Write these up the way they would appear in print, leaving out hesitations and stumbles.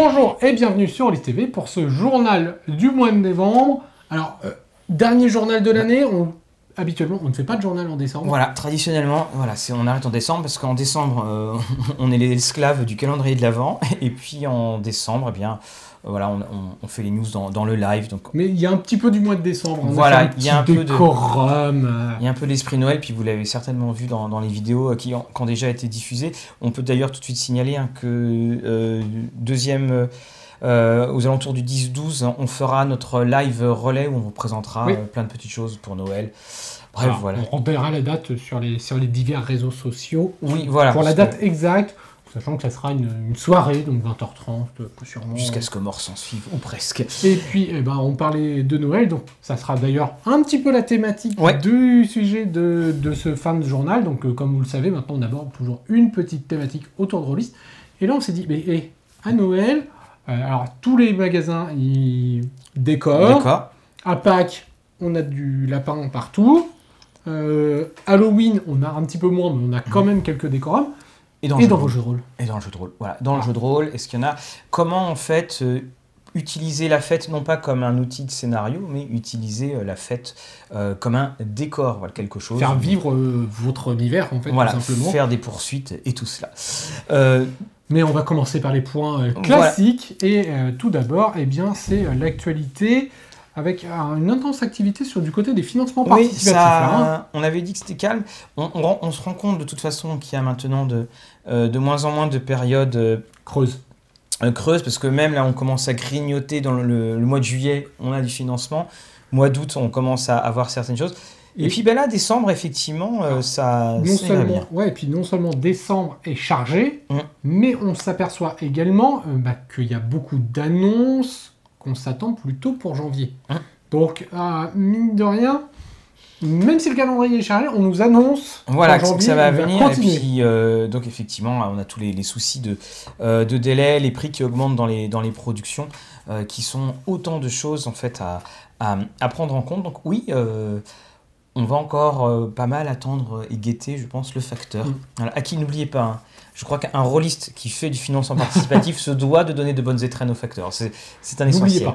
Bonjour et bienvenue sur Roliste TV pour ce journal du mois de novembre. Alors, dernier journal de l'année, habituellement on ne fait pas de journal en décembre. Voilà, traditionnellement, voilà, on arrête en décembre parce qu'en décembre, on est les esclaves du calendrier de l'Avent. Et puis en décembre, eh bien, voilà, on fait les news dans le live. Donc... Mais il y a un petit peu du mois de décembre. On voilà, il y a un peu décorum. Il y a un peu d'esprit Noël, puis vous l'avez certainement vu dans les vidéos qui ont déjà été diffusées. On peut d'ailleurs tout de suite signaler que aux alentours du 10-12, on fera notre live relais où on vous présentera plein de petites choses pour Noël. Bref, alors, voilà. On renverra la date sur les divers réseaux sociaux. Oui, voilà. Pour la date exacte. Sachant que ça sera une soirée, donc 20h30, sûrement. Jusqu'à ce que mort s'en suive, ou presque. Et puis, eh ben, on parlait de Noël, donc ça sera d'ailleurs un petit peu la thématique du sujet de ce fin de journal. Donc, comme vous le savez, maintenant, on aborde toujours une petite thématique autour de Roliste. Et là, on s'est dit, mais à Noël, alors tous les magasins, ils décorent. À Pâques, on a du lapin partout. Halloween, on a un petit peu moins, mais on a quand même quelques décorums. Et dans vos jeux de rôle. Et dans le jeu de rôle. Voilà, dans le jeu de rôle, est-ce qu'il y en a? Comment en fait utiliser la fête, non pas comme un outil de scénario, mais utiliser la fête comme un décor, voilà, quelque chose. Faire vivre votre univers, en fait, voilà, tout simplement. Faire des poursuites et tout cela. Mais on va commencer par les points classiques. Voilà. Et tout d'abord, eh bien, c'est l'actualité, avec une intense activité sur du côté des financements participatifs. Ça, on avait dit que c'était calme. On se rend compte de toute façon qu'il y a maintenant de moins en moins de périodes creuses, parce que même là, on commence à grignoter dans le mois de juillet, on a du financement. Mois d'août, on commence à avoir certaines choses. Et puis ben là, décembre, effectivement, et puis non seulement décembre est chargé, mais on s'aperçoit également qu'il y a beaucoup d'annonces, qu'on s'attend plutôt pour janvier. Donc, mine de rien, même si le calendrier est chargé, on nous annonce voilà, janvier, que ça va venir. Et puis, donc, effectivement, on a tous les soucis de délai, les prix qui augmentent dans les productions, qui sont autant de choses en fait à prendre en compte. Donc, oui, on va encore pas mal attendre et guetter, je pense, le facteur. Alors, à qui, n'oubliez pas... Je crois qu'un rôliste qui fait du financement participatif se doit de donner de bonnes étrennes aux facteurs. C'est un essentiel.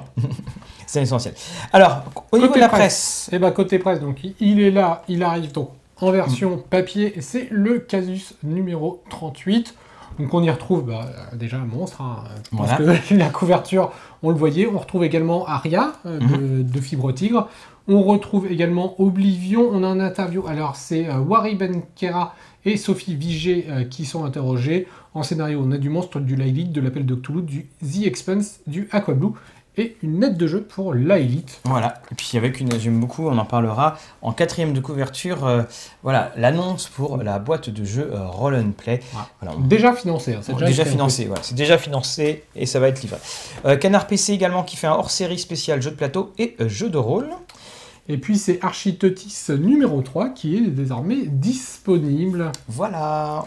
C'est un essentiel. Alors, au niveau de la presse. Eh ben, côté presse, donc, il est là, il arrive donc en version papier. C'est le Casus numéro 38. Donc, on y retrouve déjà un monstre. Je pense que la couverture, on le voyait. On retrouve également Aria de Fibre Tigre. On retrouve également Oblivion. On a un interview. Alors, c'est Wari Benkera et Sophie Vigée qui sont interrogées. En scénario, on a du monstre, du Lilith, de l'appel de Cthulhu, du The Expanse, du Aqua Blue et une note de jeu pour Lilith. Voilà, et puis avec une, j'aime beaucoup, on en parlera, en quatrième de couverture, voilà, l'annonce pour la boîte de jeu Roll and Play. Voilà, déjà financé. Hein, c'est déjà financé, voilà, c'est déjà financé et ça va être livré. Canard PC également qui fait un hors-série spécial jeu de plateau et jeu de rôle. Et puis c'est Architeuthis numéro 3 qui est désormais disponible. Voilà.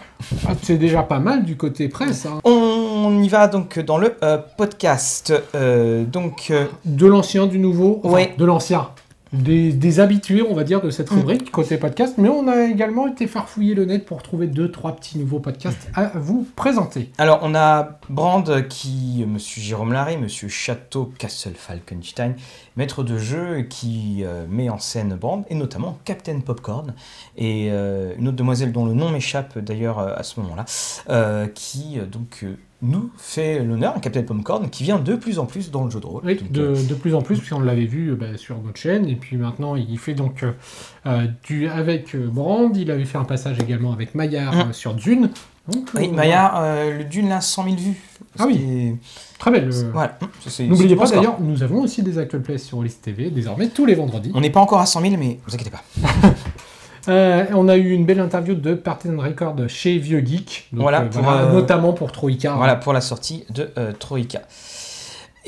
C'est déjà pas mal du côté presse. On y va donc dans le podcast. De l'ancien, du nouveau. Enfin, de l'ancien. Des habitués, on va dire, de cette rubrique côté podcast. Mais on a également été farfouiller le net pour trouver 2-3 petits nouveaux podcasts à vous présenter. Alors, on a Brand qui... Monsieur Jérôme Larré, Monsieur Château Castle Falkenstein, maître de jeu qui met en scène Brand, et notamment Captain Popcorn, et une autre demoiselle dont le nom m'échappe d'ailleurs à ce moment-là, qui donc... nous fait l'honneur, Captain Popcorn, qui vient de plus en plus dans le jeu de rôle. Oui, donc, de plus en plus, puisqu'on l'avait vu sur notre chaîne, et puis maintenant, il fait donc avec Brand, il avait fait un passage également avec Maillard sur Dune. Donc, oui, Maillard, le Dune, là, 100 000 vues. Ah oui, très belle. Voilà. N'oubliez pas d'ailleurs, nous avons aussi des actual plays sur Roliste TV, désormais, tous les vendredis. On n'est pas encore à 100 000, mais vous inquiétez pas. On a eu une belle interview de Partizan Records chez Vieux Geek, donc, voilà, notamment pour Troïka. Voilà, pour la sortie de Troïka.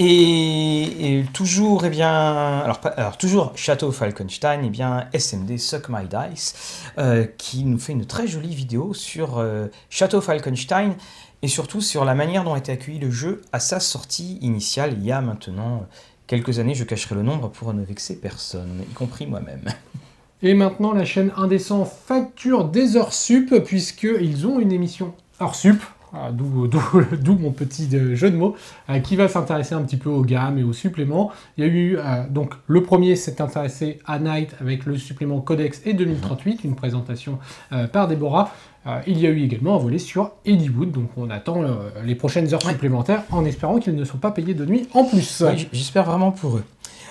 Et toujours, eh bien, alors toujours Château Falkenstein, eh bien, SMD Suck My Dice, qui nous fait une très jolie vidéo sur Château Falkenstein, et surtout sur la manière dont a été accueilli le jeu à sa sortie initiale, il y a maintenant quelques années, je cacherai le nombre pour ne vexer personne, y compris moi-même. Et maintenant, la chaîne Indécent facture des heures sup, puisqu'ils ont une émission hors sup. d'où mon petit jeu de mots, qui va s'intéresser un petit peu aux gammes et aux suppléments. Il y a eu, donc le premier s'est intéressé à Night avec le supplément Codex et 2038, une présentation par Déborah. Il y a eu également un volet sur Hollywood, donc on attend les prochaines heures supplémentaires en espérant qu'ils ne sont pas payés de nuit en plus. Oui, j'espère vraiment pour eux.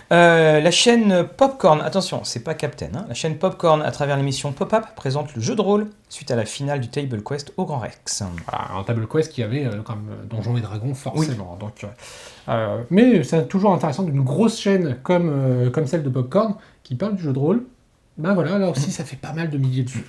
La chaîne Popcorn, attention, c'est pas Captain, hein, la chaîne Popcorn, à travers l'émission Pop-Up, présente le jeu de rôle suite à la finale du Table Quest au Grand Rex. Voilà, un Table Quest qui avait quand même Donjons et Dragons, forcément. Oui. Donc, mais c'est toujours intéressant d'une grosse chaîne comme, comme celle de Popcorn qui parle du jeu de rôle. Ben voilà, là aussi, ça fait pas mal de milliers de vues.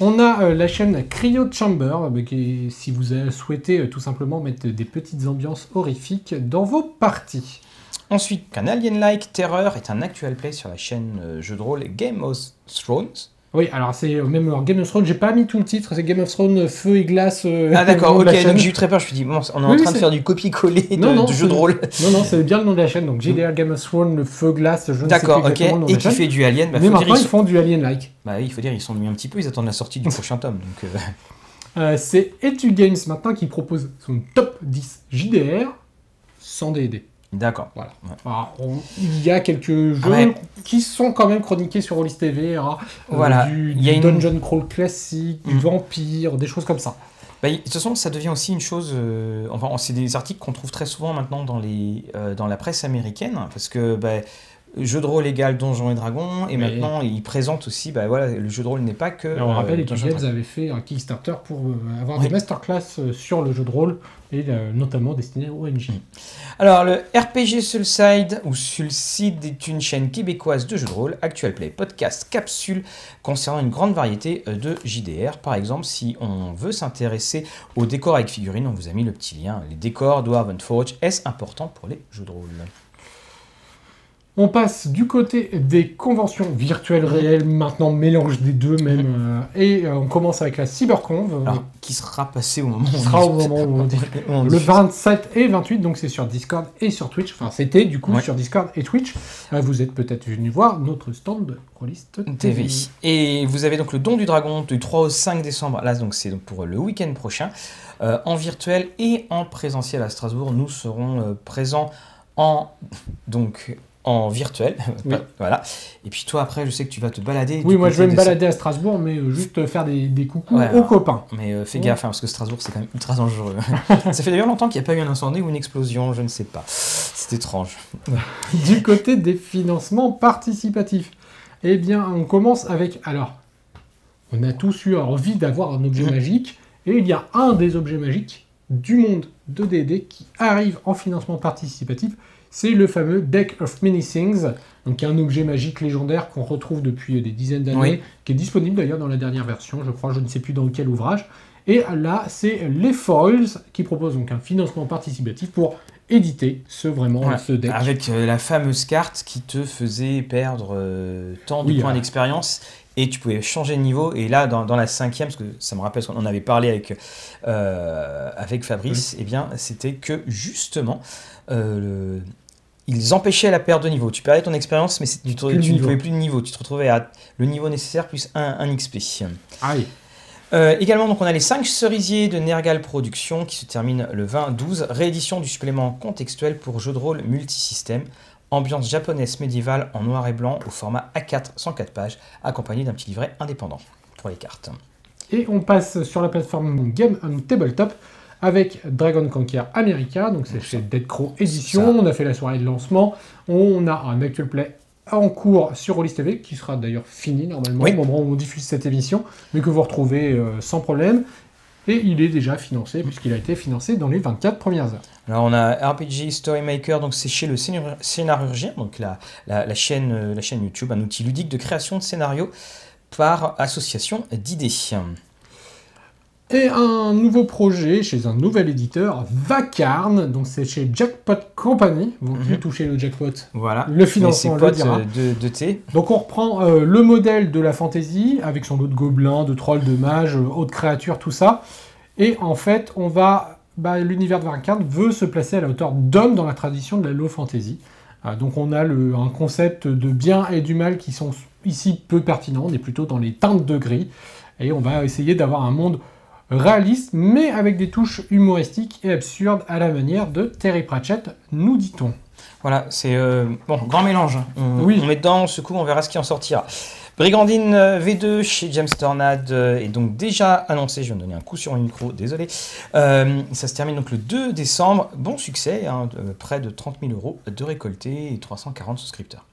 On a la chaîne Cryo Chamber, qui, si vous souhaitez tout simplement mettre des petites ambiances horrifiques dans vos parties. Ensuite, un Alien-like Terreur est un actual play sur la chaîne jeu de rôle Game of Thrones. Oui, alors c'est même Game of Thrones, j'ai pas mis tout le titre, c'est Game of Thrones Feu et Glace. Ah d'accord, ok, donc j'ai eu très peur, je me suis dit, bon, on est en train de faire du copier-coller de jeu de rôle. Non, non, c'est bien le nom de la chaîne, donc GDR Game of Thrones, le Feu, Glace, je ne sais plus exactement le nom de la chaîne. D'accord, ok, et qui fait du Alien, bah, mais maintenant ils font du Alien-like. Bah oui, il faut dire, ils sont mis un petit peu, ils attendent la sortie du prochain tome, donc... c'est Etu Games maintenant qui propose son top 10 JDR sans D&D. D'accord. Voilà. Ouais. Alors, il y a quelques jeux qui sont quand même chroniqués sur Roliste TV. Hein, voilà. Il y a Dungeon Crawl classique, du Vampire, des choses comme ça. Bah, de toute façon, ça devient aussi une chose... enfin, c'est des articles qu'on trouve très souvent maintenant dans la presse américaine. Parce que... Bah, jeu de rôle égal Donjons et Dragons, et maintenant il présente aussi, bah voilà, le jeu de rôle n'est pas que... Et on rappelle que Games avait fait un Kickstarter pour avoir des masterclass sur le jeu de rôle, et notamment destiné aux ONG. Alors le RPG Soulside, ou Soulside, est une chaîne québécoise de jeux de rôle, actual play, podcast, capsule, concernant une grande variété de JDR. Par exemple, si on veut s'intéresser aux décors avec figurines, on vous a mis le petit lien. Les décors Dwarven Forge, est-ce important pour les jeux de rôle? On passe du côté des conventions virtuelles réelles, maintenant mélange des deux même, et on commence avec la CyberConv. Alors, qui sera passée au moment où on le 27 et 28, donc c'est sur Discord et sur Twitch, enfin c'était du coup sur Discord et Twitch. Vous êtes peut-être venu voir notre stand Roliste TV. Et vous avez donc le Don du Dragon du 3 au 5 décembre, là donc c'est pour le week-end prochain, en virtuel et en présentiel à Strasbourg. Nous serons présents en... donc, en virtuel, voilà. Et puis toi, après, je sais que tu vas te balader. Oui, moi, je vais me balader à Strasbourg, mais juste faire des coucous aux copains. Mais fais gaffe, hein, parce que Strasbourg, c'est quand même ultra dangereux. Ça fait d'ailleurs longtemps qu'il n'y a pas eu un incendie ou une explosion, je ne sais pas. C'est étrange. Du côté des financements participatifs, eh bien, on commence avec... Alors, on a tous eu envie d'avoir un objet magique, et il y a un des objets magiques du monde de D&D qui arrive en financement participatif. C'est le fameux Deck of Many Things, donc un objet magique légendaire qu'on retrouve depuis des dizaines d'années, qui est disponible d'ailleurs dans la dernière version, je crois, je ne sais plus dans quel ouvrage. Et là, c'est les Foils qui proposent donc un financement participatif pour éditer ce deck. Avec la fameuse carte qui te faisait perdre tant de points d'expérience. Et tu pouvais changer de niveau. Et là, dans la cinquième, parce que ça me rappelle, on avait parlé avec Fabrice, eh bien, c'était que justement, ils empêchaient la perte de niveau. Tu perdais ton expérience, mais tu ne pouvais plus de niveau. Tu te retrouvais à le niveau nécessaire plus un XP. Aïe. Également, donc, on a les 5 cerisiers de Nergal Productions qui se terminent le 20-12. Réédition du supplément contextuel pour jeux de rôle multisystème. Ambiance japonaise médiévale en noir et blanc au format A4, 104 pages, accompagné d'un petit livret indépendant pour les cartes. Et on passe sur la plateforme Game on Tabletop avec Dragon Conquer America, donc c'est chez Dead Crow Edition. On a fait la soirée de lancement, on a un actual play en cours sur Roliste TV, qui sera d'ailleurs fini normalement au moment où on diffuse cette émission, mais que vous retrouvez sans problème. Et il est déjà financé, puisqu'il a été financé dans les 24 premières heures. Alors on a RPG Storymaker, donc c'est chez le Scénarurgien, donc la chaîne YouTube, un outil ludique de création de scénarios par association d'idées. Et un nouveau projet chez un nouvel éditeur, Vacarn, donc c'est chez Jackpot Company, vous pouvez toucher le jackpot, voilà. Le financement le dira. De thé. Donc on reprend le modèle de la fantasy, avec son lot de gobelins, de trolls, de mages, autres créatures, tout ça, et en fait, l'univers de Vacarn veut se placer à la hauteur d'homme dans la tradition de la low fantasy. Donc on a un concept de bien et du mal qui sont ici peu pertinents, on est plutôt dans les teintes de gris, et on va essayer d'avoir un monde réaliste, mais avec des touches humoristiques et absurdes à la manière de Terry Pratchett, nous dit-on. Voilà, c'est bon, grand mélange. On met dedans, on secoue, on verra ce qui en sortira. Brigandine V2 chez James Tornade est donc déjà annoncé. Je viens de donner un coup sur mon micro, désolé. Ça se termine donc le 2 décembre. Bon succès, hein, près de 30 000 € de récoltés et 340 souscripteurs.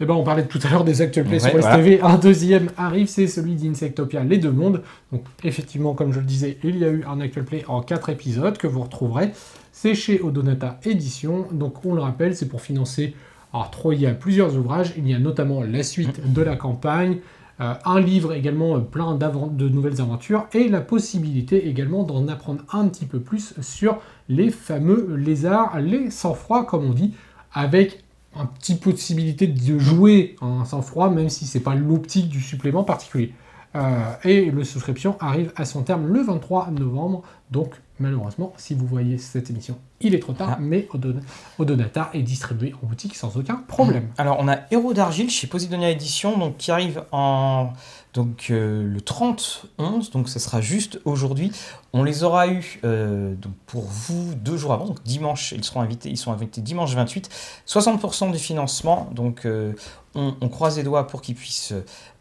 Eh ben, on parlait tout à l'heure des actual plays sur Roliste TV. Un deuxième arrive, c'est celui d'Insectopia, Les Deux Mondes. Donc effectivement, comme je le disais, il y a eu un actual play en 4 épisodes que vous retrouverez. C'est chez Odonata Edition. Donc on le rappelle, c'est pour financer. Alors il y a plusieurs ouvrages. Il y a notamment la suite de la campagne, un livre également plein de nouvelles aventures et la possibilité également d'en apprendre un petit peu plus sur les fameux lézards, les sang-froid comme on dit, avec un petit peu de possibilité de jouer en sang-froid, même si c'est pas l'optique du supplément particulier. Et la souscription arrive à son terme le 23 novembre. Donc malheureusement, si vous voyez cette émission, il est trop tard, mais Odonata est distribué en boutique sans aucun problème. Alors on a Héros d'Argile chez Posidonia Edition, donc, qui arrive en le 30/11, donc ça sera juste aujourd'hui. On les aura eu donc pour vous 2 jours avant, donc dimanche, ils sont invités dimanche 28, 60% du financement, donc on croise les doigts pour qu'ils puissent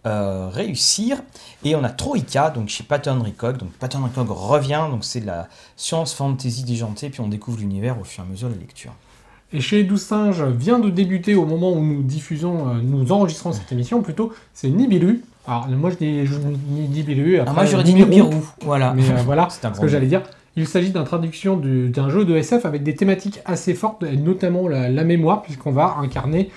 réussir. Et on a Troïka, donc chez Pattern Recog. Donc Pattern Recog revient, donc c'est de la science fantasy déjantée, puis on découvre l'univers au fur et à mesure de la lecture. Et chez 12 Singes vient de débuter au moment où nous diffusons, nous enregistrons cette émission plutôt, c'est Nibiru. Alors moi je dis Nibiru, après moi j'aurais dit Nibiru, voilà. Mais voilà ce que j'allais dire. Il s'agit d'une traduction d'un jeu de SF avec des thématiques assez fortes, notamment la mémoire, puisqu'on va incarner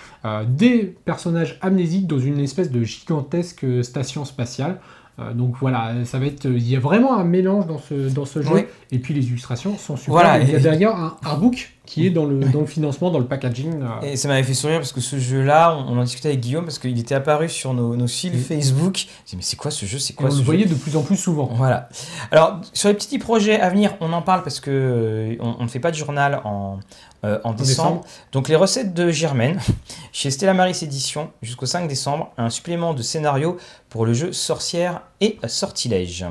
des personnages amnésiques dans une espèce de gigantesque station spatiale. Donc voilà, ça va être, il y a vraiment un mélange dans ce jeu, et puis les illustrations sont super. Voilà, il y a d'ailleurs un artbook qui est dans le financement, dans le packaging. Et ça m'avait fait sourire parce que ce jeu-là, on en discutait avec Guillaume parce qu'il était apparu sur nos fils Facebook. Je disais, mais c'est quoi ce jeu? C'est quoi ce jeu? Vous le voyez de plus en plus souvent. Voilà. Alors, sur les petits projets à venir, on en parle parce qu'on ne fait pas de journal en décembre. Donc, les recettes de Germaine, chez Stella Maris Édition, jusqu'au 5 décembre, un supplément de scénario pour le jeu Sorcière et Sortilège.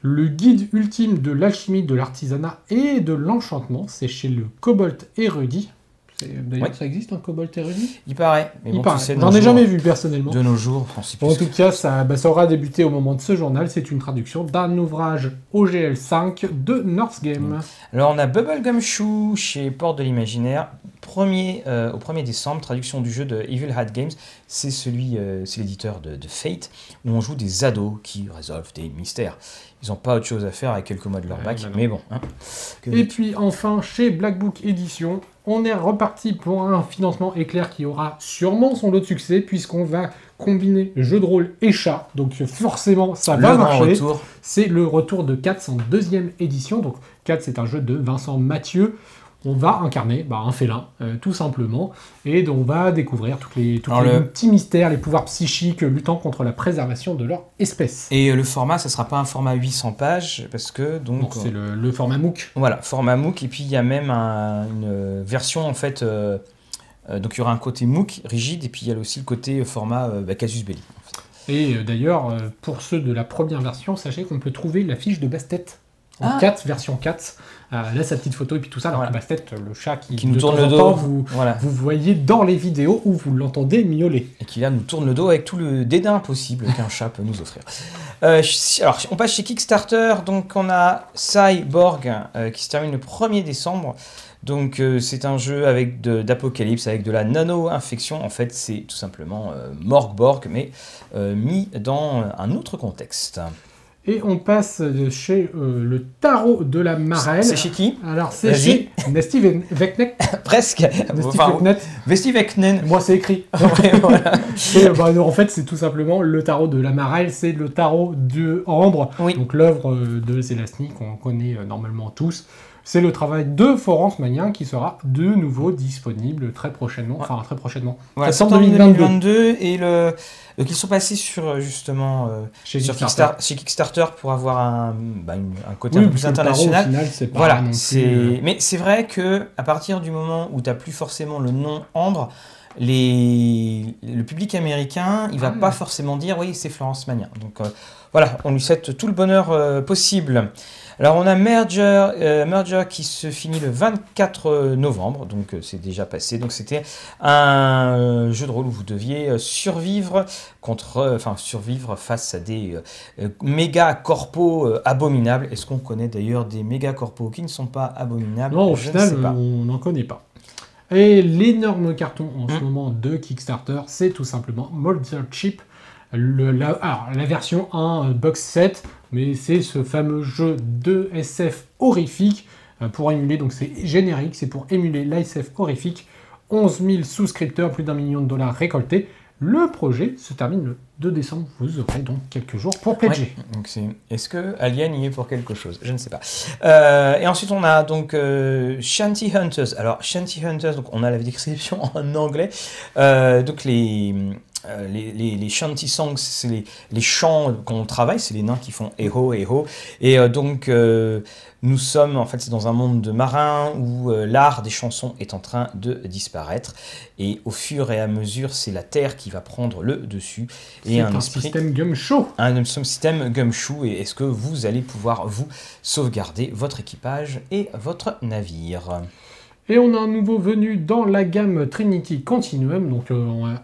Le guide ultime de l'alchimie, de l'artisanat et de l'enchantement, c'est chez le Cobalt Érudit. D'ailleurs, ça existe un Cobalt Érudit? Il paraît. J'en ai jamais vu personnellement. De nos jours, en tout cas, ça aura débuté au moment de ce journal. C'est une traduction d'un ouvrage OGL 5 de Northgame. Alors, on a Bubblegum Shoe chez Port de l'Imaginaire. Au 1er décembre, traduction du jeu de Evil Hat Games, c'est l'éditeur de Fate, où on joue des ados qui résolvent des mystères. Ils n'ont pas autre chose à faire avec quelques mois de leur bac, mais bon. Et puis enfin, chez Black Book Edition, on est reparti pour un financement éclair qui aura sûrement son lot de succès, puisqu'on va combiner jeu de rôle et chat, donc forcément ça va marcher. C'est le retour de Cats en 2e édition, donc Cats c'est un jeu de Vincent Mathieu. On va incarner un félin, tout simplement, et on va découvrir tous les petits mystères, les pouvoirs psychiques luttant contre la préservation de leur espèce. Et le format, ça ne sera pas un format 800 pages, parce que... Donc c'est le format MOOC. Voilà, format MOOC, et puis il y a même une version, en fait... donc il y aura un côté MOOC rigide, et puis il y a aussi le côté format Casus Belli. En fait. Et d'ailleurs, pour ceux de la première version, sachez qu'on peut trouver la fiche de Bastet. En 4, version 4, là sa petite photo et puis tout ça, la basse-tête, le chat qui nous tourne le dos, vous voyez dans les vidéos où vous l'entendez miauler. Et qui là nous tourne le dos avec tout le dédain possible qu'un chat peut nous offrir. Alors on passe chez Kickstarter, donc on a Cyborg qui se termine le 1er décembre. Donc c'est un jeu d'apocalypse, avec de la nano-infection. En fait, c'est tout simplement Morgborg, mais mis dans un autre contexte. Et on passe chez le tarot de la Marelle. C'est chez qui? Alors c'est chez Nasty Veknet. Presque. Nasty Veknet. Moi c'est écrit. Et, en fait c'est tout simplement le tarot de la Marelle, c'est le tarot de Ambre. Oui. Donc l'œuvre de Zelazny qu'on connaît normalement tous. C'est le travail de Florence Magnin qui sera de nouveau disponible très prochainement. Enfin très prochainement. Voilà, septembre 2022 et le... Donc ils sont passés sur justement chez Kickstarter pour avoir un côté un peu plus international. Tarot, au final, pas voilà, mais c'est vrai que à partir du moment où tu n'as plus forcément le nom Ambre, le public américain, il va pas forcément dire oui c'est Florence Magnin. Donc Voilà, on lui souhaite tout le bonheur possible. Alors on a Merger qui se finit le 24 novembre, donc c'est déjà passé. Donc c'était un jeu de rôle où vous deviez survivre contre, enfin survivre face à des méga corpos abominables. Est-ce qu'on connaît d'ailleurs des méga corpos qui ne sont pas abominables? Non, au final, on n'en connaît pas. Et l'énorme carton en ce moment de Kickstarter, c'est tout simplement Molder Chip. La version 1 box set, mais c'est ce fameux jeu de SF horrifique pour émuler, donc c'est générique, c'est pour émuler l'ASF horrifique. 11 000 souscripteurs, plus d'1 million de dollars récoltés. Le projet se termine le 2 décembre. Vous aurez donc quelques jours pour pledger. Ouais, est-ce que Alien y est pour quelque chose? Je ne sais pas. Et ensuite, on a donc Shanty Hunters. Alors, Shanty Hunters, donc, on a la description en anglais. Donc, les shanty songs, c'est les chants qu'on travaille, c'est les nains qui font eho, eho. Et donc, nous sommes, en fait, c'est dans un monde de marins où l'art des chansons est en train de disparaître. Et au fur et à mesure, c'est la terre qui va prendre le dessus. C'est un système gumshoe. Un système gumshoe. Et est-ce que vous allez pouvoir, vous, sauvegarder votre équipage et votre navire? Et on a un nouveau venu dans la gamme Trinity Continuum, donc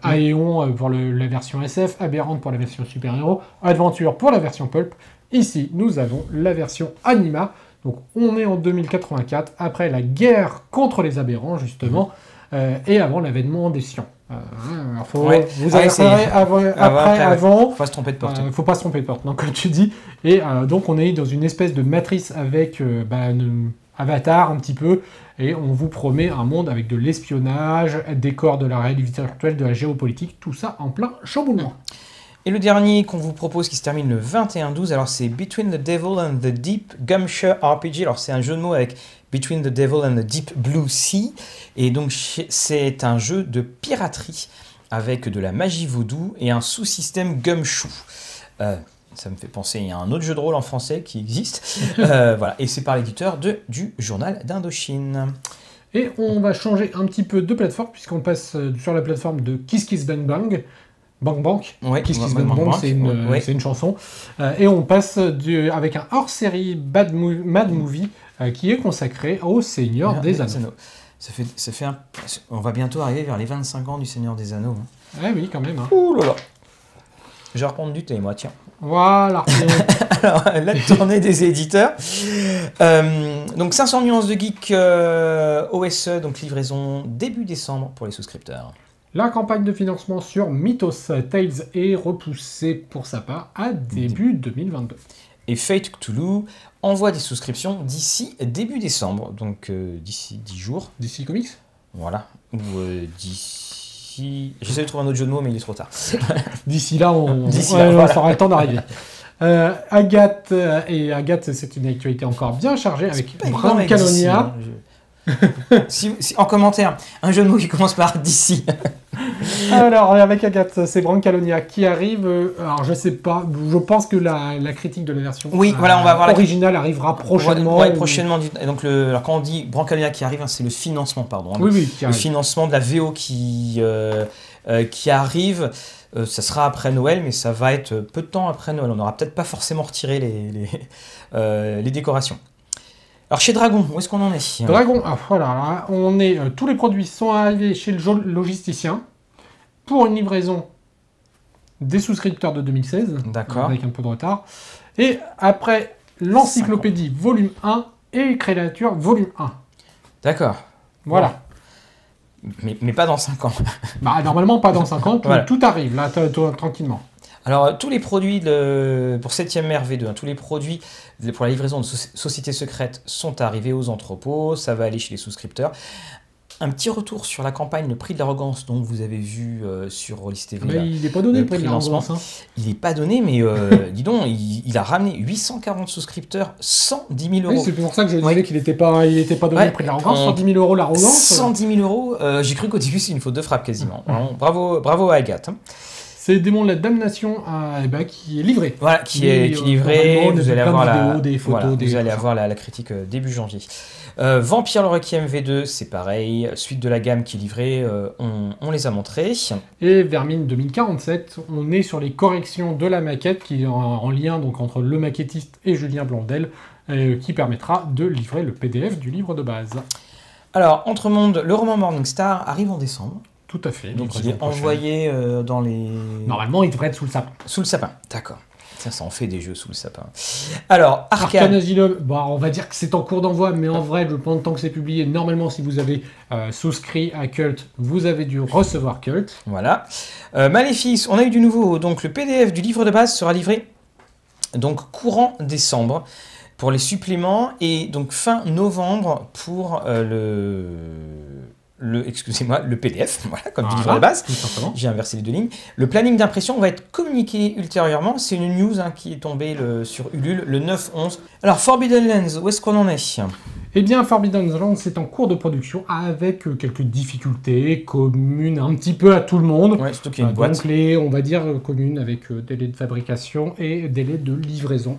Aeon pour la version SF, Aberrant pour la version super-héros, Adventure pour la version pulp. Ici, nous avons la version Anima. Donc, on est en 2084, après la guerre contre les aberrants, justement, et avant l'avènement des sciences. Vous avez avant. Faut pas se tromper de porte. Faut pas se tromper de porte, donc, comme tu dis. Et donc, on est dans une espèce de matrice avec... Avatar un petit peu, et on vous promet un monde avec de l'espionnage, des corps de la réalité virtuelle, de la géopolitique, tout ça en plein chamboulement. Et le dernier qu'on vous propose qui se termine le 21-12, alors c'est Between the Devil and the Deep Gumshoe RPG. Alors c'est un jeu de mots avec Between the Devil and the Deep Blue Sea, et donc c'est un jeu de piraterie avec de la magie vaudou et un sous-système gumshoe. Ça me fait penser à un autre jeu de rôle en français qui existe. Voilà. Et c'est par l'éditeur du Journal d'Indochine. Et on va changer un petit peu de plateforme, puisqu'on passe sur la plateforme de Kiss Kiss Bang Bang. Bang Bang. Ouais, Kiss Kiss Bang Bang, c'est une chanson. Et on passe avec un hors-série Mad Movie qui est consacré au Seigneur des Anneaux. Ça fait on va bientôt arriver vers les 25 ans du Seigneur des Anneaux. Hein. Ah oui, quand même. Hein. Ouh là là. Je vais reprendre du thé, moi, tiens. Voilà. Alors, la tournée des éditeurs. Donc, 500 nuances de geek OSE, donc livraison début décembre pour les souscripteurs. La campagne de financement sur Mythos Tales est repoussée pour sa part à début 2022. Et Fate Cthulhu envoie des souscriptions d'ici début décembre, donc d'ici 10 jours. D'ici Comics. Voilà. Ou d'ici... J'essaie de trouver un autre jeu de mots, mais il est trop tard. D'ici là, on sera le temps d'arriver. Agathe, c'est une actualité encore bien chargée avec Bram Canonia. En commentaire, un jeu de mots qui commence par d'ici. Alors, avec Agathe, c'est Bram Canonia qui arrive. Alors, je sais pas, je pense que la critique de la version originale arrivera prochainement. Oui, prochainement. Et donc, alors, quand on dit Bram Canonia qui arrive, hein, c'est le financement, pardon. Hein, le financement de la VO qui arrive. Ça sera après Noël, mais ça va être peu de temps après Noël. On n'aura peut-être pas forcément retiré les décorations. Alors chez Dragon, où est-ce qu'on en est? Dragon, voilà, on est, tous les produits sont arrivés chez le logisticien pour une livraison des souscripteurs de 2016, avec un peu de retard. Et après, l'encyclopédie volume 1 et Créatures volume 1. D'accord. Voilà. Ouais. Mais pas dans 5 ans. Bah, normalement, pas dans 5 ans. Tout, voilà. Tout arrive, là, tranquillement. Alors, tous les produits pour 7e RV2, hein, tous les produits pour la livraison de Sociétés Secrètes sont arrivés aux entrepôts. Ça va aller chez les souscripteurs. Un petit retour sur la campagne Le Prix de l'Arrogance, dont vous avez vu sur Roliste TV. Mais il n'est pas donné, le Prix de l'Arrogance. Hein. Il n'est pas donné, mais dis donc, il a ramené 840 souscripteurs, 110 000 €. Oui, c'est pour ça que je disais qu'il n'était pas donné, le Prix de l'Arrogance. 110 000 € l'Arrogance. 110 000 €, j'ai cru qu'au début, c'est une faute de frappe quasiment. Bravo, bravo à Agathe. C'est Démon de la Damnation qui est livré. Voilà, qui est livré. Vous allez avoir la critique début janvier. Vampire le Requiem V2, c'est pareil. Suite de la gamme qui est livrée, on les a montrés. Et Vermine 2047, on est sur les corrections de la maquette qui est en lien donc, entre le maquettiste et Julien Blondel, qui permettra de livrer le PDF du livre de base. Alors, Entremonde, le roman Morningstar arrive en décembre. Tout à fait. Donc il est envoyé dans les... Normalement, il devrait être sous le sapin. Sous le sapin, d'accord. Ça en fait des jeux sous le sapin. Alors, Arcane Asylum, bon, on va dire que c'est en cours d'envoi, mais en vrai, le temps que c'est publié, normalement, si vous avez souscrit à Cult, vous avez dû recevoir Cult. Voilà. Maléfice, on a eu du nouveau. Donc le PDF du livre de base sera livré donc courant décembre pour les suppléments et donc fin novembre pour le PDF, voilà, comme du livre de base. J'ai inversé les deux lignes. Le planning d'impression va être communiqué ultérieurement. C'est une news qui est tombée sur Ulule le 9-11. Alors, Forbidden Lands, où est-ce qu'on en est? Eh bien, Forbidden Lands, c'est en cours de production avec quelques difficultés communes un petit peu à tout le monde. Ouais, surtout qu'il y a une boîte. Donc, on va dire communes avec délai de fabrication et délai de livraison.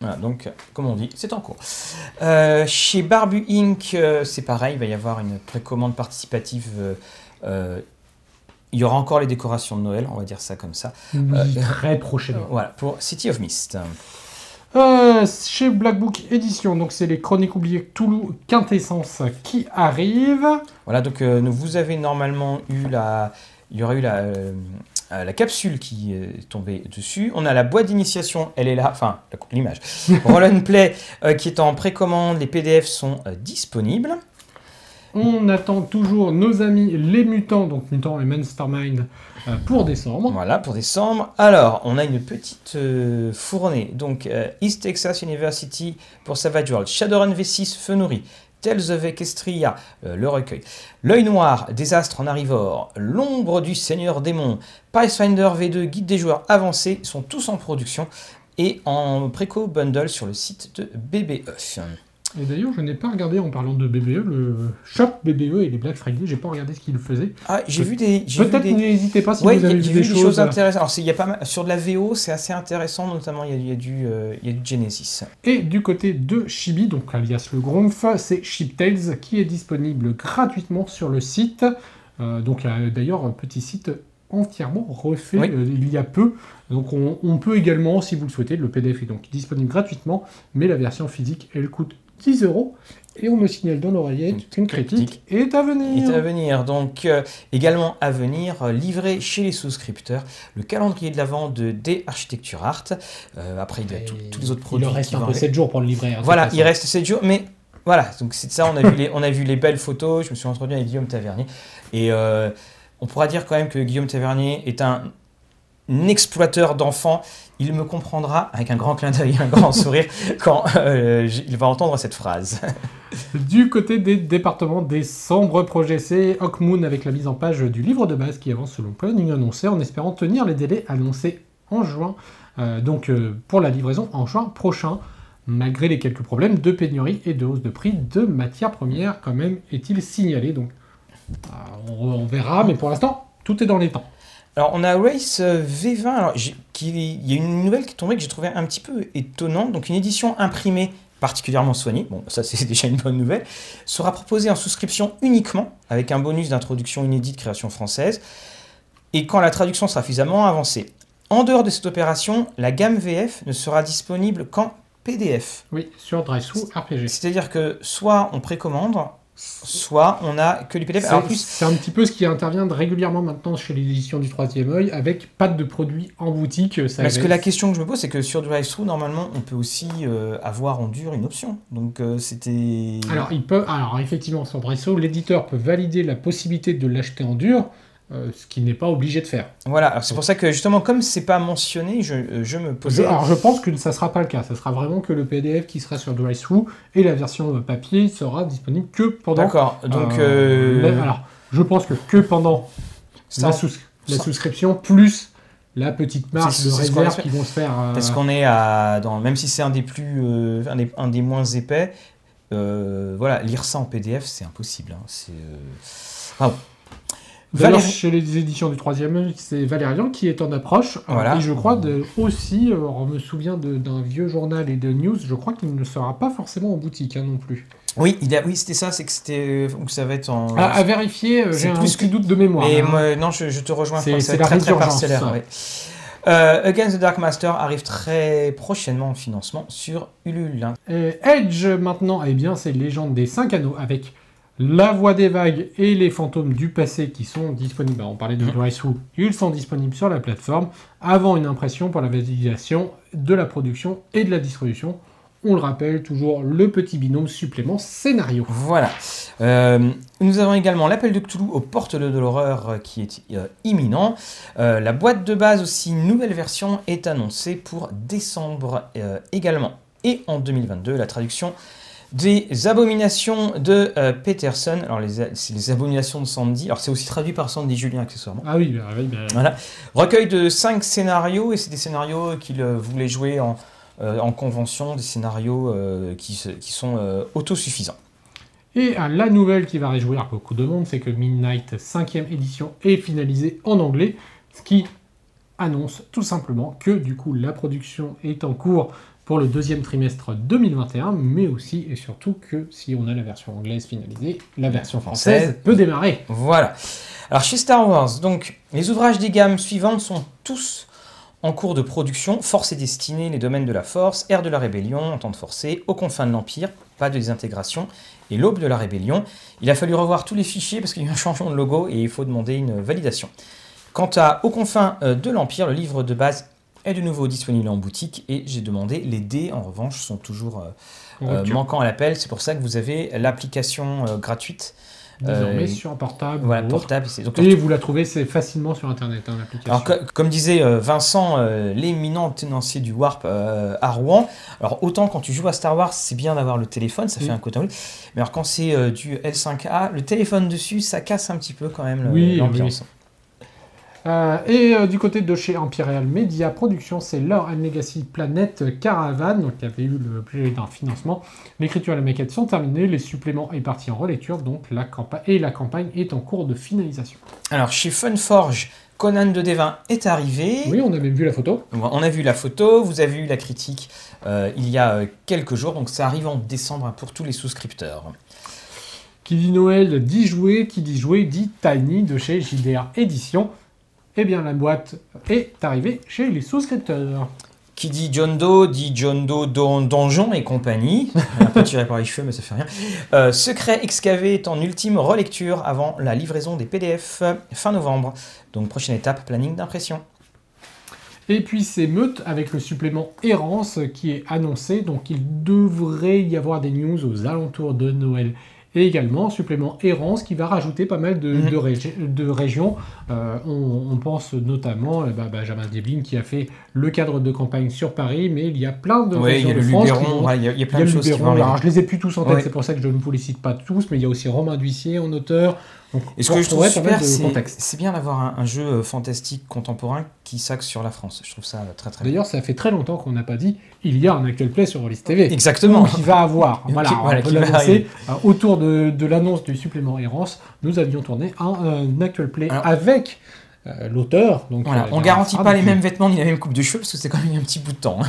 Voilà, donc, comme on dit, c'est en cours. Chez Barbu Inc, c'est pareil, il va y avoir une précommande participative. Il y aura encore les décorations de Noël, on va dire ça comme ça. Très prochainement. Voilà, pour City of Mist. Chez Black Book Edition, donc c'est les Chroniques oubliées Cthulhu Quintessence qui arrivent. Voilà, donc vous avez normalement eu la... Il y aurait eu la capsule qui est tombée dessus. On a la boîte d'initiation, elle est là, enfin, l'image. Roll and Play qui est en précommande, les PDF sont disponibles. On attend toujours nos amis les mutants, donc mutants et mastermind, pour décembre. Voilà, pour décembre. Alors, on a une petite fournée. Donc, East Texas University pour Savage World, Shadowrun V6, Fenouris, Tales of Equestria, le recueil. L'œil noir, désastre en Arrivor, l'ombre du seigneur démon, Pathfinder V2, guide des joueurs avancés, sont tous en production et en préco bundle sur le site de BBE. Et d'ailleurs, je n'ai pas regardé, en parlant de BBE, le shop BBE et les Black Friday, j'ai pas regardé ce qu'ils faisaient. Ah, j'ai vu des... Peut-être n'hésitez pas si vous avez vu des choses intéressantes. Alors, y a pas mal, sur de la VO, c'est assez intéressant, notamment il y a du Genesis. Et du côté de Chibi, donc alias le Gronf, c'est Chiptales qui est disponible gratuitement sur le site. Donc d'ailleurs, un petit site entièrement refait il y a peu. Donc on peut également, si vous le souhaitez, le PDF est donc disponible gratuitement, mais la verversion physique, elle coûte 10 € et on me signale dans l'oreillette qu'une critique est à venir. Est à venir. Donc également à venir, livré chez les souscripteurs, le calendrier de l'avant de D Architecture Art. Après, il y a tous les autres produits. Il reste un peu 7 jours pour le livrer. Voilà, il reste 7 jours, mais voilà. Donc c'est ça, on a vu les belles photos. Je me suis entretenu avec Guillaume Tavernier. Et on pourra dire quand même que Guillaume Tavernier est un exploiteur d'enfants, il me comprendra avec un grand clin d'œil et un grand sourire quand il va entendre cette phrase. Du côté des départements des sombres projets, c'est Hawkmoon avec la mise en page du livre de base qui avance selon planning annoncé en espérant tenir les délais annoncés en juin, pour la livraison en juin prochain, malgré les quelques problèmes de pénurie et de hausse de prix de matières premières quand même est-il signalé. Donc on verra, mais pour l'instant tout est dans les temps. Alors, on a Race V20, alors, il y a une nouvelle qui est tombée que j'ai trouvée un petit peu étonnante. Donc, une édition imprimée particulièrement soignée, bon, ça c'est déjà une bonne nouvelle, sera proposée en souscription uniquement, avec un bonus d'introduction inédite création française, et quand la traduction sera suffisamment avancée. En dehors de cette opération, la gamme VF ne sera disponible qu'en PDF. Oui, sur Dreyfus RPG. C'est-à-dire que soit on précommande, soit on a que du PDF. C'est un petit peu ce qui intervient régulièrement maintenant chez l'édition du 3e œil, avec pas de produits en boutique. Parce que la question que je me pose, c'est que sur Drive-Thru, normalement, on peut aussi avoir en dur une option. Donc c'était... Alors effectivement, sur Drive-Thru, l'éditeur peut valider la possibilité de l'acheter en dur, ce qui n'est pas obligé de faire. Voilà, c'est pour ça que justement, comme c'est pas mentionné, je me posais... Alors je pense que ça sera pas le cas, ça sera vraiment que le PDF qui sera sur Drive-Thru et la version papier sera disponible que pendant... D'accord, donc... Alors, je pense que pendant la souscription, plus la petite marge de réserve qui vont se faire... Parce qu'on est à... Même si c'est un des moins épais, voilà, lire ça en PDF, c'est impossible. Hein, c'est... Chez les éditions du 3e, c'est Valérian qui est en approche. Voilà. Et je crois aussi, on me souvient d'un vieux journal et de news, je crois qu'il ne sera pas forcément en boutique non plus. Oui, c'était ça, c'est que c'était. Donc ça va être en. À vérifier, j'ai plus que doute de mémoire. Mais moi, non, je te rejoins, c'est très très parcellaire. Ouais. Against the Dark Master arrive très prochainement en financement sur Ulule. Edge maintenant, eh bien c'est Légende des 5 anneaux avec La Voix des Vagues et Les Fantômes du Passé qui sont disponibles. On parlait de Drysu, ils sont disponibles sur la plateforme avant une impression pour la validation de la production et de la distribution. On le rappelle, toujours le petit binôme supplément scénario. Voilà. Nous avons également l'appel de Cthulhu aux portes de l'horreur qui est imminent. La boîte de base aussi, nouvelle version, est annoncée pour décembre également. Et en 2022, la traduction des abominations de Peterson. Alors, c'est les abominations de Sandy. Alors, c'est aussi traduit par Sandy Julien, accessoirement. Ah oui, bah. Voilà. Recueil de 5 scénarios, et c'est des scénarios qu'il voulait jouer en convention, des scénarios qui sont autosuffisants. Et la nouvelle qui va réjouir beaucoup de monde, c'est que Midnight 5e édition est finalisée en anglais, ce qui annonce tout simplement que du coup la production est en cours pour le 2e trimestre 2021, mais aussi et surtout que si on a la version anglaise finalisée, la version française peut démarrer. Voilà. Alors chez Star Wars, donc les ouvrages des gammes suivantes sont tous en cours de production. Force et Destinée, Les Domaines de la Force, Ère de la Rébellion, Entente Forcée, Aux Confins de l'Empire, Pas de Désintégration et L'Aube de la Rébellion. Il a fallu revoir tous les fichiers parce qu'il y a eu un changement de logo et il faut demander une validation. Quant à Aux Confins de l'Empire, le livre de base est de nouveau disponible en boutique et j'ai demandé. Les dés, en revanche, sont toujours manquants à l'appel. C'est pour ça que vous avez l'application gratuite désormais sur un portable. Voilà, portable. Donc, et vous la trouvez facilement sur Internet, hein, l'application. Alors, comme disait Vincent, l'éminent tenancier du Warp à Rouen, alors autant quand tu joues à Star Wars, c'est bien d'avoir le téléphone, ça fait un coton. Mais alors quand c'est du L5A, le téléphone dessus, ça casse un petit peu quand même l'ambiance. Oui. Et du côté de chez Imperial Media Productions, c'est Lore and Legacy Planet Caravan, donc, qui avait eu le plus d'un financement. L'écriture et la maquette sont terminées, les suppléments est parti en relecture, donc la campagne est en cours de finalisation. Alors chez Funforge, Conan de Devin est arrivé. Oui, on a même vu la photo. On a vu la photo, vous avez eu la critique il y a quelques jours, donc ça arrive en décembre pour tous les souscripteurs. Qui dit Noël dit jouer, qui dit jouer dit Tiny de chez JDR Édition. Eh bien, la boîte est arrivée chez les souscripteurs. Qui dit John Doe, Donjon et compagnie. Un peu tiré par les cheveux, mais ça fait rien. Secret excavé est en ultime relecture avant la livraison des PDF fin novembre. Donc, prochaine étape, planning d'impression. Et puis, c'est Meute avec le supplément Errance qui est annoncé. Donc, il devrait y avoir des news aux alentours de Noël. Et également, supplément Errance qui va rajouter pas mal de régions. On pense notamment à Benjamin Deblin qui a fait le cadre de campagne sur Paris, mais il y a plein de régions de France. Il y a plein de choses qui vont là. Je ne les ai plus tous en tête, c'est pour ça que je ne vous les cite pas tous, mais il y a aussi Romain Duissier en auteur. Donc, et ce que je trouve super, c'est bien d'avoir un jeu fantastique contemporain qui s'axe sur la France. Je trouve ça très très bien. D'ailleurs, ça fait très longtemps qu'on n'a pas dit il y a un actual play sur Roliste TV. Exactement. Qui va avoir. Voilà, autour de l'annonce du supplément Errance, nous avions tourné un actual play avec l'auteur. Voilà, on ne garantit pas les mêmes vêtements ni la même coupe de cheveux parce que c'est quand même un petit bout de temps.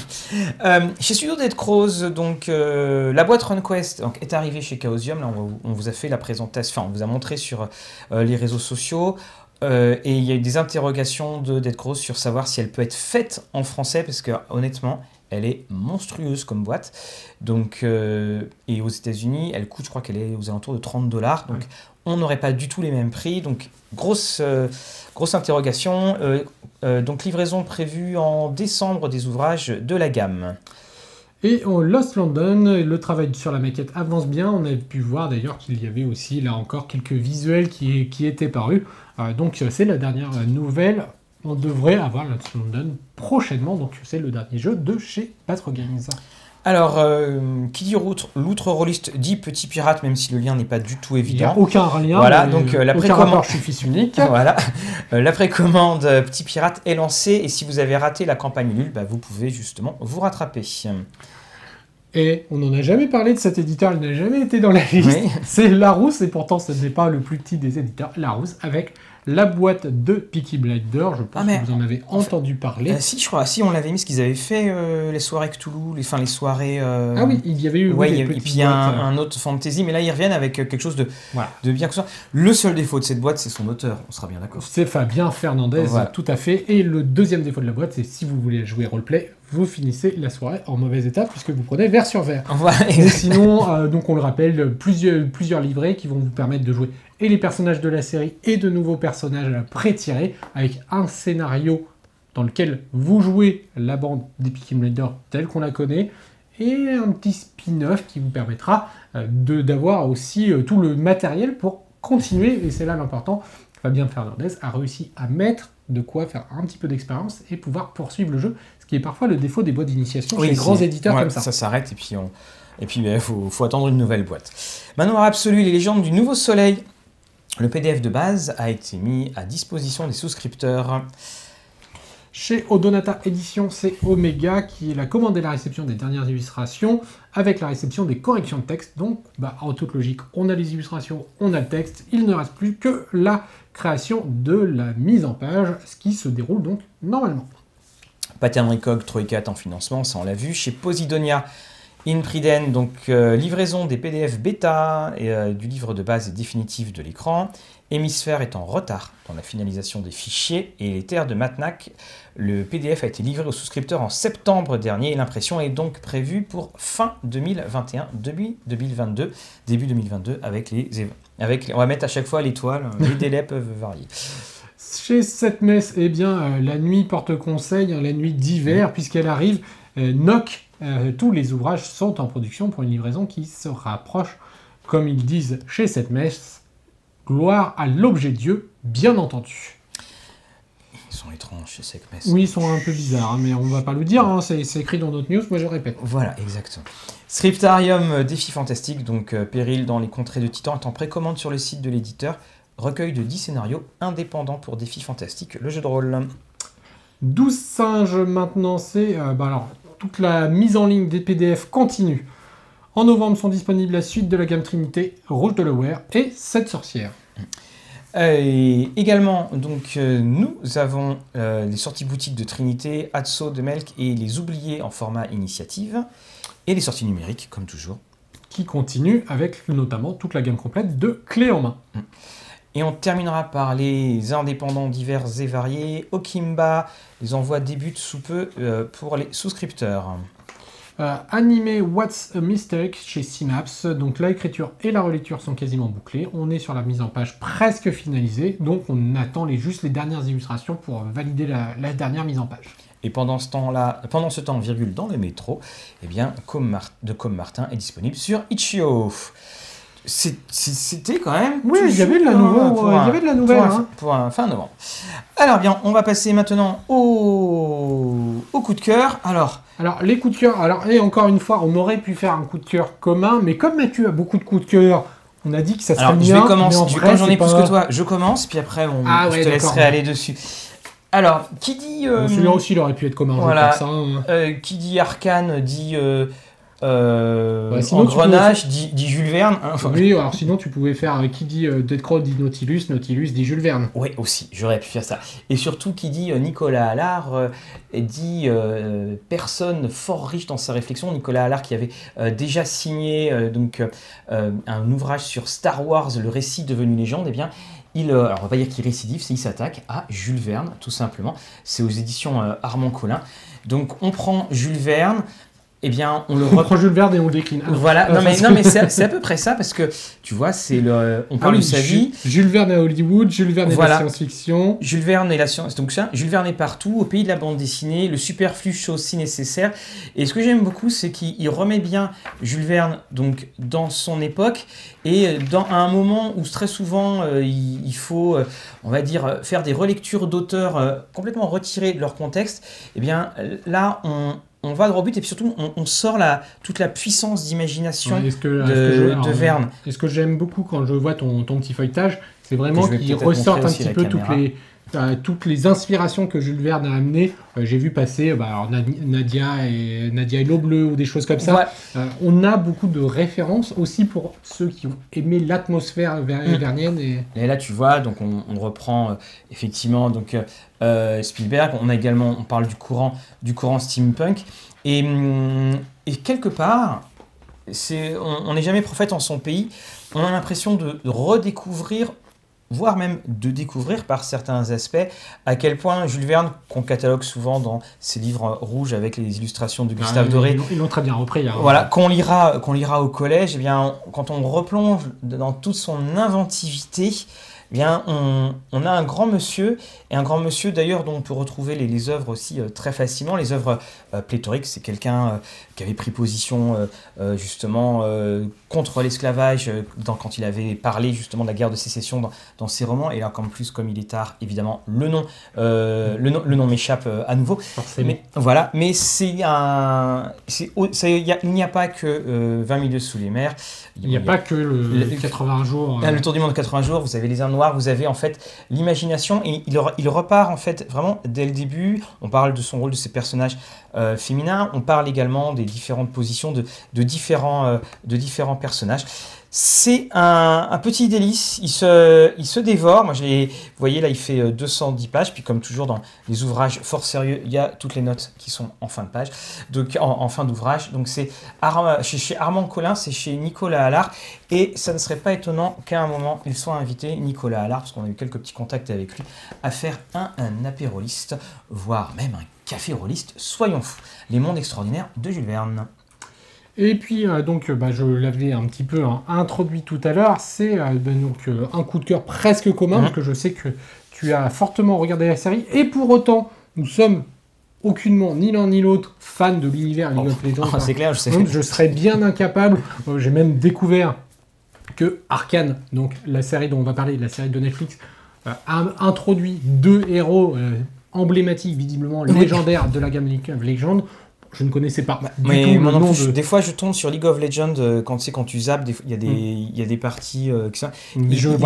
Chez Studio Dead Crows, donc la boîte RunQuest est arrivée chez Chaosium. Là, on vous a fait la présentation, on vous a montré sur les réseaux sociaux. Et il y a eu des interrogations de Dead Crows sur savoir si elle peut être faite en français parce que honnêtement, elle est monstrueuse comme boîte. Donc, et aux États-Unis, elle coûte, je crois qu'elle est aux alentours de 30$. Donc, on n'aurait pas du tout les mêmes prix. Donc, grosse interrogation. Donc, livraison prévue en décembre des ouvrages de la gamme. Et Lost London, le travail sur la maquette avance bien. On a pu voir d'ailleurs qu'il y avait aussi, là encore, quelques visuels qui étaient parus. Donc, c'est la dernière nouvelle. On devrait avoir Lost London prochainement, donc c'est le dernier jeu de chez Patro Games. Alors, qui dit l'outre-rôliste dit Petit Pirate, même si le lien n'est pas du tout évident. Il n'y a aucun lien, voilà, donc la précommande je suis fils unique. Voilà. La précommande Petit Pirate est lancée, et si vous avez raté la campagne nulle, bah, vous pouvez justement vous rattraper. Et on n'en a jamais parlé de cet éditeur, il n'a jamais été dans la liste. Oui. C'est Larousse, et pourtant ce n'est pas le plus petit des éditeurs, Larousse, avec la boîte de Peaky Blinders, je pense que vous en avez entendu parler. Si, je crois. Si, on l'avait mis, ce qu'ils avaient fait, les soirées Cthulhu, les soirées... Ah oui, il y avait eu... Ouais, et puis un autre fantasy, mais là, ils reviennent avec quelque chose de, voilà, de bien que ça. Le seul défaut de cette boîte, c'est son auteur, on sera bien d'accord. C'est Fabien Fernandez, voilà, tout à fait. Et le deuxième défaut de la boîte, c'est si vous voulez jouer roleplay, vous finissez la soirée en mauvais état puisque vous prenez verre sur verre. Voilà. Et sinon, donc on le rappelle, plusieurs livrets qui vont vous permettre de jouer et les personnages de la série et de nouveaux personnages pré-tirés avec un scénario dans lequel vous jouez la bande des Peaky Blinders telle qu'on la connaît et un petit spin-off qui vous permettra d'avoir aussi tout le matériel pour continuer. Et c'est là l'important. Fabien Fernandez a réussi à mettre de quoi faire un petit peu d'expérience et pouvoir poursuivre le jeu, ce qui est parfois le défaut des boîtes d'initiation chez les grands éditeurs comme ça. Ça s'arrête et puis il faut attendre une nouvelle boîte. Manoir Absolu, les légendes du Nouveau Soleil. Le PDF de base a été mis à disposition des souscripteurs. Chez Odonata Edition, c'est Omega qui a commandé la réception des dernières illustrations avec la réception des corrections de texte. Donc, en toute logique, on a les illustrations, on a le texte. Il ne reste plus que la création de la mise en page, ce qui se déroule donc normalement. Pattern Recog, Troïka en financement, ça on l'a vu. Chez Posidonia, Inpriden, donc livraison des PDF bêta, et, du livre de base et définitif de l'écran. Hémisphère est en retard dans la finalisation des fichiers et les terres de Matnac. Le PDF a été livré aux souscripteurs en septembre dernier et l'impression est donc prévue pour fin 2021, début 2022 avec on va mettre à chaque fois l'étoile, les délais peuvent varier. Chez cette messe, eh bien, la nuit porte conseil, la nuit d'hiver, puisqu'elle arrive, Noc, tous les ouvrages sont en production pour une livraison qui se rapproche, comme ils disent chez cette messe, gloire à l'objet Dieu, bien entendu. Ils sont étranges, chez cette messe. Oui, ils sont un peu bizarres, mais on va pas le dire, hein, c'est écrit dans notre news, moi je répète. Voilà, exactement. Scriptarium, défi fantastique, donc Péril dans les contrées de Titan est en précommande sur le site de l'éditeur. Recueil de 10 scénarios indépendants pour défi fantastique, le jeu de rôle. 12 singes maintenant, c'est... toute la mise en ligne des PDF continue. En novembre sont disponibles la suite de la gamme Trinité, Rouge de Delaware et 7 sorcières. Et également, donc, nous avons les sorties boutiques de Trinité, Atso, de Melk et Les Oubliés en format initiative. Et les sorties numériques, comme toujours. Qui continuent avec notamment toute la gamme complète de Clés en main. Et on terminera par les indépendants divers et variés. Okimba, les envois débutent sous peu pour les souscripteurs. Animé What's a Mistake chez Synapse, donc l'écriture et la relecture sont quasiment bouclées, on est sur la mise en page presque finalisée, donc on attend juste les dernières illustrations pour valider la dernière mise en page. Et pendant ce temps-là, dans le métro, eh bien, Comme Martin est disponible sur Itch.io. C'était quand même... Oui, il y avait de la nouvelle pour fin novembre. Alors bien, on va passer maintenant au coup de cœur. Alors, les coups de cœur, et encore une fois, on aurait pu faire un coup de cœur commun, mais comme Mathieu a beaucoup de coups de cœur, on a dit que ça serait bien. Alors, je vais commencer, comme j'en ai plus que toi, je commence, puis après, je te laisserai aller dessus. Alors, qui dit... Celui-là aussi, il aurait pu être commun. Voilà, qui dit Arcane, dit... Engrenage dit Jules Verne. Oui, alors sinon tu pouvais faire qui dit Dead Crow dit Nautilus, Nautilus dit Jules Verne. Oui, aussi, j'aurais pu faire ça. Et surtout qui dit Nicolas Allard dit personne fort riche dans sa réflexion. Nicolas Allard qui avait déjà signé un ouvrage sur Star Wars, le récit devenu légende, et bien alors on va pas dire qu'il récidive, c'est qu'il s'attaque à Jules Verne, tout simplement. C'est aux éditions Armand Collin. Donc on prend Jules Verne. Eh bien, on prend Jules Verne et on le décline. Voilà, non mais c'est à peu près ça, parce que, tu vois, on parle de sa vie. Jules Verne à Hollywood, Jules Verne et la science-fiction. Jules Verne et la science, donc ça, Jules Verne est partout, au pays de la bande dessinée, le superflu chose si nécessaire. Et ce que j'aime beaucoup, c'est qu'il remet bien Jules Verne, donc, dans son époque, et à un moment où très souvent, il faut, on va dire, faire des relectures d'auteurs complètement retirées de leur contexte, eh bien, là, on va droit au but et puis surtout on sort toute la puissance d'imagination de Verne. Et ce que j'aime beaucoup quand je vois ton petit feuilletage, c'est vraiment qu'il ressorte un petit peu toutes les toutes les inspirations que Jules Verne a amenées, j'ai vu passer alors Nadia et l'eau bleue ou des choses comme ça. Ouais. On a beaucoup de références aussi pour ceux qui ont aimé l'atmosphère vernienne. Et là, tu vois, donc on reprend effectivement donc, Spielberg. On a également, on parle du courant steampunk. Et quelque part, on n'est jamais prophète en son pays. On a l'impression de redécouvrir, voire même de découvrir par certains aspects, à quel point Jules Verne, qu'on catalogue souvent dans ses livres rouges avec les illustrations de Gustave Doré, ils l'ont très bien repris. Hein. Voilà, qu'on lira au collège, eh bien, quand on replonge dans toute son inventivité, eh bien, on a un grand monsieur, et un grand monsieur d'ailleurs dont on peut retrouver les œuvres aussi très facilement, les œuvres pléthoriques. C'est quelqu'un qui avait pris position justement contre l'esclavage quand il avait parlé justement de la guerre de sécession dans ses romans, et là comme plus comme il est tard, évidemment le nom m'échappe à nouveau. Forcément. Mais voilà, mais il n'y a pas que 20 milieux sous les mers, il n'y a pas que le 80 jours. Le tour du monde en 80 jours, vous avez les Indes Noires, vous avez en fait l'imagination, et il repart en fait vraiment dès le début. On parle de son rôle, de ses personnages féminins, on parle également des différentes positions de différents personnages. C'est un petit délice, il se dévore. Moi, vous voyez là, il fait 210 pages, puis comme toujours dans les ouvrages fort sérieux, il y a toutes les notes qui sont en fin de page, donc en fin d'ouvrage. Donc c'est chez Armand Collin, c'est chez Nicolas Allard, et ça ne serait pas étonnant qu'à un moment, il soit invité, Nicolas Allard, parce qu'on a eu quelques petits contacts avec lui, à faire un apéroliste, voire même un café rôliste, soyons fous. Les mondes extraordinaires de Jules Verne. Et puis, donc, je l'avais un petit peu introduit tout à l'heure, c'est un coup de cœur presque commun, parce que je sais que tu as fortement regardé la série, et pour autant, nous sommes aucunement, ni l'un ni l'autre, fans de l'univers. C'est clair, je sais. Donc, je serais bien incapable, j'ai même découvert que Arcane, donc la série dont on va parler, la série de Netflix, a introduit deux héros emblématiques, visiblement légendaires de la gamme League of Legends. Je ne connaissais pas. Des fois, je tombe sur League of Legends quand tu zappes, il y a des parties.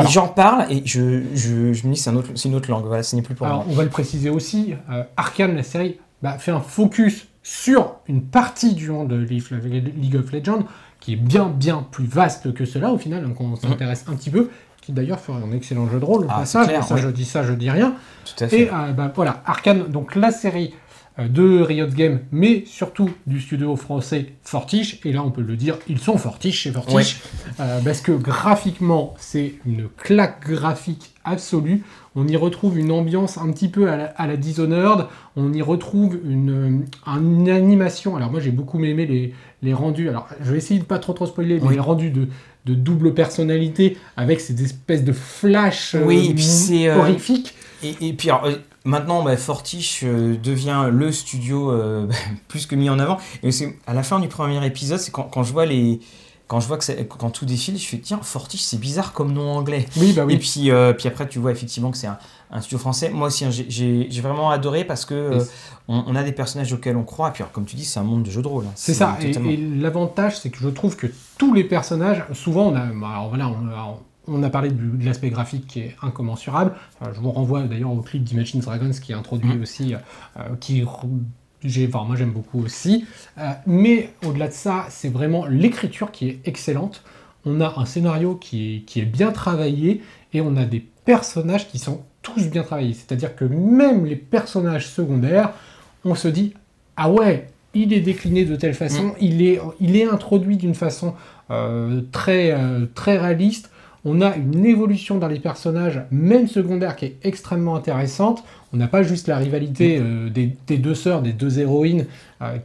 J'en parle et je me dis c'est une autre langue. Voilà, ce n'est plus pour moi. Alors, on va le préciser aussi. Arcane, la série, fait un focus sur une partie du monde de League of Legends qui est bien plus vaste que cela. Au final, donc on s'intéresse un petit peu. Qui d'ailleurs ferait un excellent jeu de rôle. Je dis rien. Tout à fait. Et voilà, Arcane, donc la série de Riot Games, mais surtout du studio français Fortiche, et là on peut le dire, ils sont Fortiche chez Fortiche, parce que graphiquement c'est une claque graphique absolue. On y retrouve une ambiance un petit peu à la Dishonored, on y retrouve une animation. Alors moi j'ai beaucoup aimé les rendus, alors je vais essayer de pas trop spoiler, mais les rendus de double personnalité, avec ces espèces de flash horrifiques. Et puis alors, maintenant, Fortiche devient le studio plus que mis en avant. Et c'est à la fin du premier épisode, c'est quand je vois quand tout défile, je fais tiens, Fortiche, c'est bizarre comme nom anglais. Oui, bah oui. Et puis, après, tu vois effectivement que c'est un studio français. Moi aussi, hein, j'ai vraiment adoré parce que on a des personnages auxquels on croit. Et puis, alors, comme tu dis, c'est un monde de jeux de rôle. Hein. C'est ça. Et l'avantage, c'est que je trouve que tous les personnages, souvent, on a parlé de l'aspect graphique qui est incommensurable. Je vous renvoie d'ailleurs au clip d'Imagine Dragons qui introduit aussi, moi j'aime beaucoup aussi. Mais au-delà de ça, c'est vraiment l'écriture qui est excellente. On a un scénario qui est bien travaillé et on a des personnages qui sont tous bien travaillés. C'est-à-dire que même les personnages secondaires, on se dit « Ah ouais, il est décliné de telle façon, il est introduit d'une façon très réaliste. » On a une évolution dans les personnages, même secondaires, qui est extrêmement intéressante. On n'a pas juste la rivalité des deux sœurs, des deux héroïnes,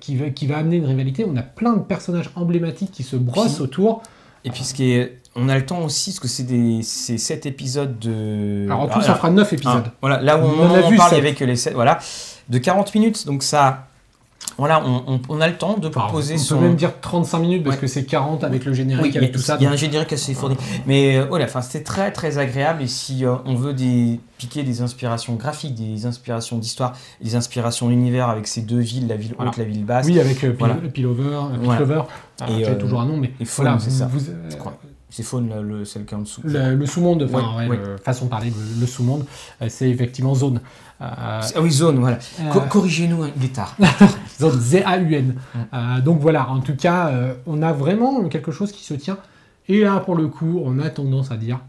qui va amener une rivalité. On a plein de personnages emblématiques qui se brossent autour. Et puis on a le temps aussi, parce que c'est 7 épisodes de... Alors en tout, ça fera 9 épisodes. Voilà, là où on parle avec les 7, voilà, de 40 minutes, donc ça... Voilà, on a le temps de proposer on peut même dire 35 minutes parce que c'est 40 avec le générique, avec tout ça. Il y a un générique assez fourni. Mais voilà, c'était très très agréable. Et si on veut piquer des inspirations graphiques, des inspirations d'histoire, des inspirations d'univers avec ces deux villes, la ville haute, la ville basse. Oui, avec Piltover. J'ai toujours un nom, mais voilà, c'est ça. C'est Faune, celle qui est en dessous. Le sous-monde, enfin, ouais, ouais, ouais. Façon de parler, le sous-monde, c'est effectivement Zone. Ah oui, Zone, voilà. Corrigez-nous, il est tard. Zone, Z-A-U-N. Donc voilà, en tout cas, on a vraiment quelque chose qui se tient. Et là, pour le coup, on a tendance à dire...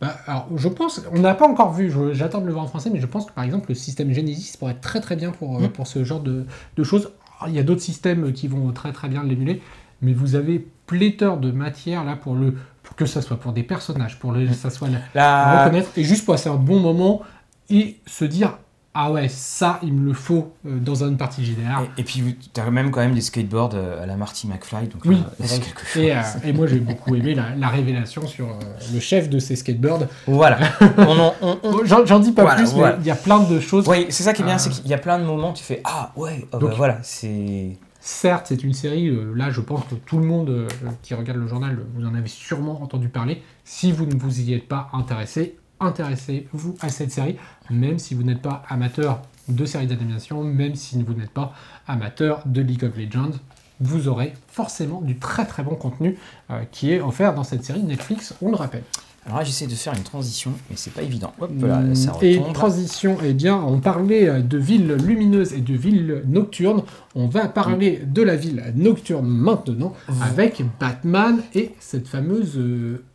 Bah, alors, je pense, on n'a pas encore vu, j'attends de le voir en français, mais je pense que par exemple, le système Genesis pourrait être très très bien pour ce genre de choses. Alors, il y a d'autres systèmes qui vont très très bien l'émuler, mais vous avez pléthore de matière là pour le... que ça soit pour des personnages, pour que ça soit la reconnaître, et juste passer un bon moment et se dire ah ouais, ça il me le faut dans une partie JDR. Et puis tu as même quand même des skateboards à la Marty McFly, donc oui, là, c'est quelque chose. Et moi j'ai beaucoup aimé la révélation sur le chef de ces skateboards. Voilà. J'en dis pas plus, mais il y a plein de choses. Oui, c'est ça qui est bien, c'est qu'il y a plein de moments où tu fais ah ouais, oh, donc, bah, voilà, c'est... Certes, c'est une série, là je pense que tout le monde qui regarde le journal, vous en avez sûrement entendu parler. Si vous ne vous y êtes pas intéressé, intéressez-vous à cette série, même si vous n'êtes pas amateur de séries d'animation, même si vous n'êtes pas amateur de League of Legends, vous aurez forcément du très très bon contenu qui est offert dans cette série Netflix, on le rappelle. Alors là, j'essaie de faire une transition, mais c'est pas évident. Hop là, ça retombe. Et transition, eh bien, on parlait de villes lumineuses et de villes nocturnes. On va parler de la ville nocturne maintenant, avec Batman et cette fameuse...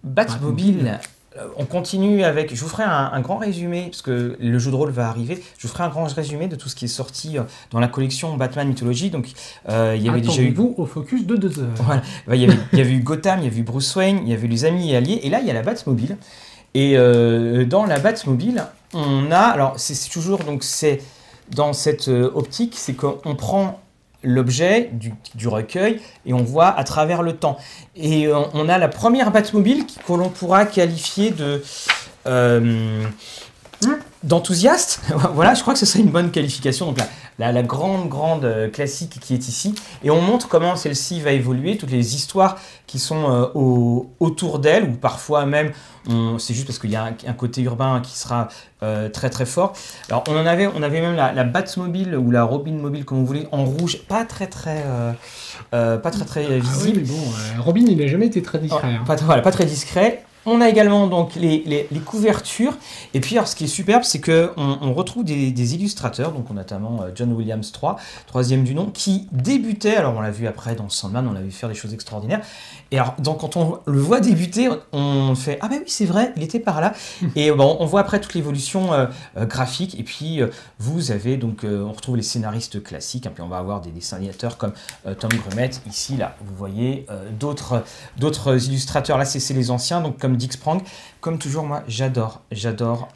Batmobile. On continue avec... Je vous ferai un grand résumé, parce que le jeu de rôle va arriver. Je vous ferai un grand résumé de tout ce qui est sorti dans la collection Batman Mythologie. Donc, il y avait déjà eu... Attendez-vous au focus de 2 heures. Voilà. Bah, il y avait eu Gotham, il y avait eu Bruce Wayne, il y avait eu les Amis et Alliés. Et là, il y a la Batmobile. Et dans la Batmobile, on a... Alors, c'est toujours... Donc, c'est dans cette optique, c'est qu'on prend l'objet du recueil et on voit à travers le temps. Et on a la première Batmobile que l'on pourra qualifier de d'enthousiaste. Voilà, je crois que ce serait une bonne qualification. Donc la grande classique qui est ici. Et on montre comment celle-ci va évoluer, toutes les histoires qui sont autour d'elle, ou parfois même, c'est juste parce qu'il y a un côté urbain qui sera très très fort. Alors on avait même la Batmobile ou la Robin Mobile, comme vous voulez, en rouge, pas très visible. Ah oui, mais bon, Robin il n'a jamais été très discret. Hein. Pas très discret. On a également donc les couvertures. Et puis alors, ce qui est superbe, c'est qu'on retrouve des illustrateurs, donc notamment John Williams III, troisième du nom, qui débutait. Alors on l'a vu après dans Sandman, on l'a vu faire des choses extraordinaires. Et alors donc, quand on le voit débuter, on fait ah ben oui c'est vrai, il était par là. Et bon, on voit après toute l'évolution graphique. Et puis vous avez donc on retrouve les scénaristes classiques. Hein, puis on va avoir des dessinateurs comme Tom Grumet ici là. Vous voyez d'autres illustrateurs là, c'est les anciens, donc comme Dick Sprang, comme toujours, moi j'adore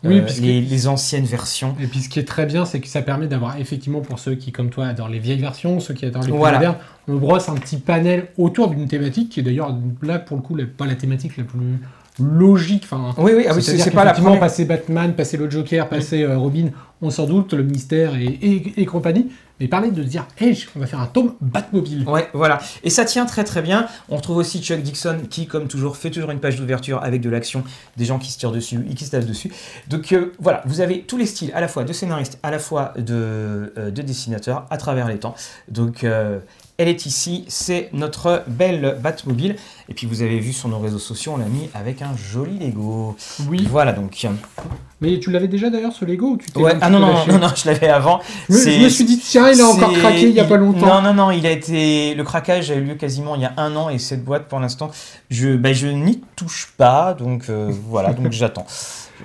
oui, les anciennes versions. Et puis ce qui est très bien, c'est que ça permet d'avoir effectivement, pour ceux qui comme toi adorent les vieilles versions, ceux qui adorent les plus modernes, on brosse un petit panel autour d'une thématique qui est d'ailleurs là pour le coup pas la thématique la plus logique. Enfin, oui, ah oui, c'est pas la première. Passer Batman, passer le Joker, passer Robin, on s'en doute, le mystère et compagnie. Mais parler de dire, hey, on va faire un tome Batmobile. Ouais, voilà. Et ça tient très très bien. On retrouve aussi Chuck Dixon qui, comme toujours, fait toujours une page d'ouverture avec de l'action, des gens qui se tirent dessus et qui se tapent dessus. Donc voilà, vous avez tous les styles, à la fois de scénaristes, à la fois de dessinateurs, à travers les temps. Donc elle est ici, c'est notre belle Batmobile. Et puis vous avez vu sur nos réseaux sociaux, on l'a mis avec un joli Lego. Oui. Voilà donc. Mais tu l'avais déjà d'ailleurs ce Lego ou tu t'es non, je l'avais avant. Je me suis dit tiens, il a encore craqué il n'y a pas longtemps. Non, il a été... Le craquage a eu lieu quasiment il y a 1 an et cette boîte pour l'instant, je n'y touche pas, donc voilà, donc j'attends.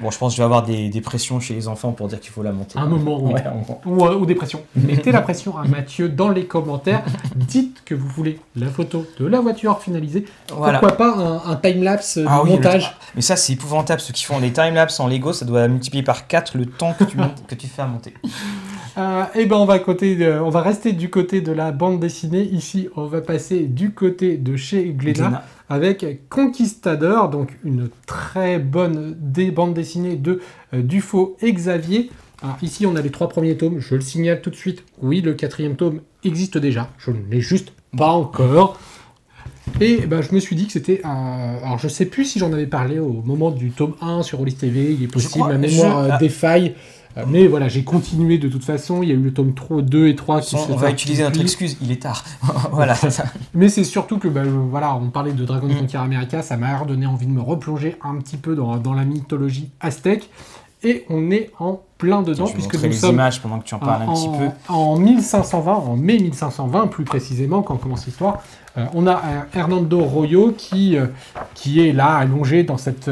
Bon, je pense que je vais avoir des pressions chez les enfants pour dire qu'il faut la monter. Un moment, oui. Ou des pressions. Mettez la pression à Mathieu dans les commentaires. Dites que vous voulez la photo de la voiture finalisée. Voilà. Pourquoi pas un time-lapse de montage. Mais ça, c'est épouvantable. Ceux qui font des time-lapse en Lego, ça doit multiplier par 4 le temps que tu fais à monter. Et ben on va rester du côté de la bande dessinée. Ici, on va passer du côté de chez Glénat avec Conquistador, donc une très bonne bande dessinée de Dufaux et Xavier. Alors ici, on a les 3 premiers tomes, je le signale tout de suite. Oui, le 4e tome existe déjà, je ne l'ai juste pas encore. Et ben, je me suis dit que c'était un... Alors je sais plus si j'en avais parlé au moment du tome 1 sur Roliste TV, il est possible, ma mémoire défaille. Mais voilà, j'ai continué de toute façon. Il y a eu le tome 2 et 3 qui on va utiliser notre excuse, il est tard. Voilà, c'est ça. Mais c'est surtout que, voilà, on parlait de Dragon Conquer America, ça m'a redonné envie de me replonger un petit peu dans la mythologie aztèque. Et on est en plein dedans, puisque nous sommes images pendant que tu en parles un petit peu. En 1520, en mai 1520 plus précisément, quand on commence l'histoire, on a Hernando Royo qui est là, allongé dans cette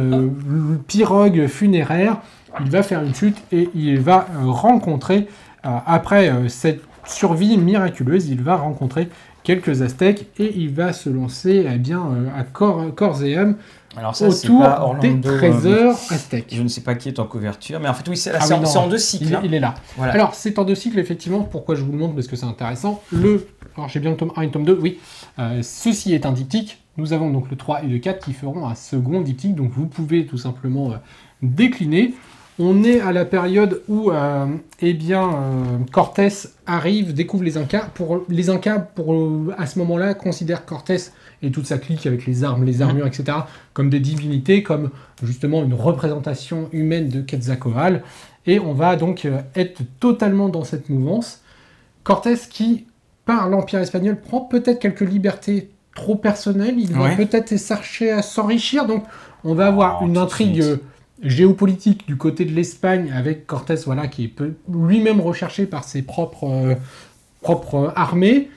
pirogue funéraire. Il va faire une chute et il va rencontrer, après cette survie miraculeuse, il va rencontrer quelques Aztèques et il va se lancer à corps et âme. Alors ça, autour pas Orlando, des trésors aztèques. Je ne sais pas qui est en couverture, mais en fait, oui, c'est en deux cycles. Il est là. Voilà. Alors, c'est en deux cycles, effectivement. Pourquoi je vous le montre? Parce que c'est intéressant. Alors, j'ai bien le tome 1 et le tome 2, oui. Ceci est un diptyque. Nous avons donc le 3 et le 4 qui feront un second diptyque. Donc, vous pouvez tout simplement décliner. On est à la période où Cortés arrive, découvre les Incas. À ce moment-là, considère Cortés et toute sa clique avec les armes, les armures, etc., comme des divinités, comme justement une représentation humaine de Quetzalcoatl. Et on va donc être totalement dans cette mouvance. Cortés qui, par l'Empire espagnol, prend peut-être quelques libertés trop personnelles. Il va peut-être chercher à s'enrichir. Donc on va avoir une intrigue géopolitique du côté de l'Espagne avec Cortés, voilà, qui est lui-même recherché par ses propres armées,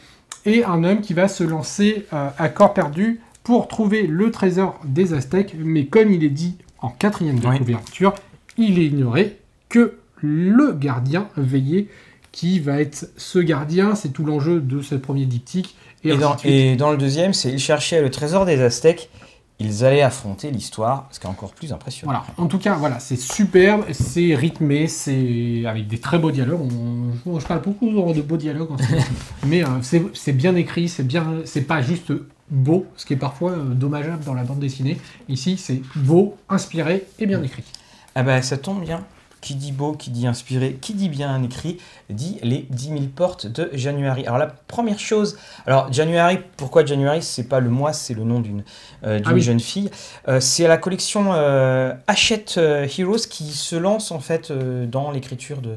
et un homme qui va se lancer à corps perdu pour trouver le trésor des Aztèques, mais comme il est dit en quatrième de couverture, il est ignoré que le gardien veillé, qui va être ce gardien, c'est tout l'enjeu de ce premier diptyque. Et dans le deuxième, c'est il cherchait le trésor des Aztèques. Ils allaient affronter l'histoire, ce qui est encore plus impressionnant. Voilà. En tout cas, voilà, c'est superbe, c'est rythmé, c'est avec des très beaux dialogues. Je parle beaucoup de beaux dialogues, mais c'est bien écrit, c'est pas juste beau, ce qui est parfois dommageable dans la bande dessinée. Ici, c'est beau, inspiré et bien écrit. Ah ben, ça tombe bien. Qui dit beau, qui dit inspiré, qui dit bien écrit, dit les 10 000 portes de January. Alors la première chose, alors January, pourquoi January? C'est pas le mois, c'est le nom d'une jeune fille. C'est la collection Hachette Heroes qui se lance en fait dans l'écriture de,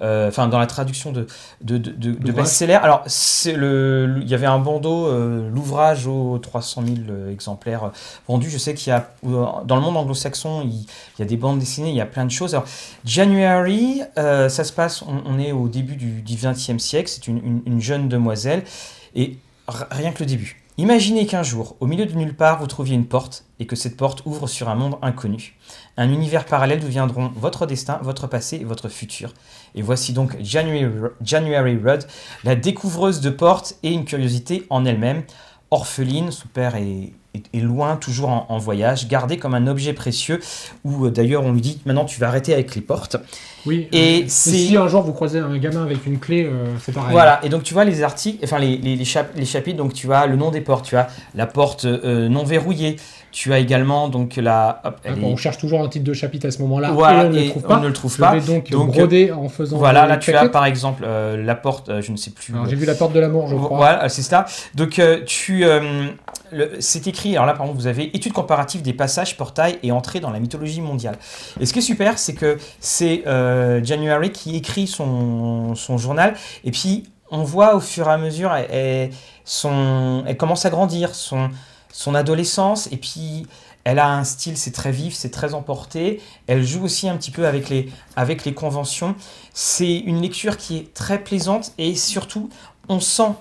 dans la traduction de best-seller. Alors il y avait un bandeau, l'ouvrage aux 300 000 exemplaires vendus. Je sais qu'il y a dans le monde anglo-saxon, il y a des bandes dessinées, il y a plein de choses. Alors, January, ça se passe, on est au début du XXe siècle, c'est une jeune demoiselle, et rien que le début. Imaginez qu'un jour, au milieu de nulle part, vous trouviez une porte, et que cette porte ouvre sur un monde inconnu. Un univers parallèle d'où viendront votre destin, votre passé et votre futur. Et voici donc January Rudd, la découvreuse de portes et une curiosité en elle-même. Orpheline, son père est loin, toujours en voyage, gardé comme un objet précieux, où d'ailleurs on lui dit maintenant tu vas arrêter avec les portes. Oui, et si un jour vous croisez un gamin avec une clé, c'est pareil. Voilà, et donc tu vois les articles, enfin les chapitres, donc tu as le nom des portes, tu as la porte non verrouillée, tu as également donc la... on cherche toujours un titre de chapitre à ce moment-là, voilà, et on ne le trouve pas. Je vais donc broder en faisant... Voilà, là tu as par exemple la porte, je ne sais plus... J'ai vu la porte de la mort, je crois. Voilà, c'est ça. Donc c'est écrit, alors là par exemple vous avez études comparatives des passages, portails et entrées dans la mythologie mondiale. Et ce qui est super, c'est que c'est January qui écrit son journal, et puis on voit au fur et à mesure, elle commence à grandir, son adolescence, et puis elle a un style, c'est très vif, c'est très emporté, elle joue aussi un petit peu avec les conventions. C'est une lecture qui est très plaisante, et surtout on sent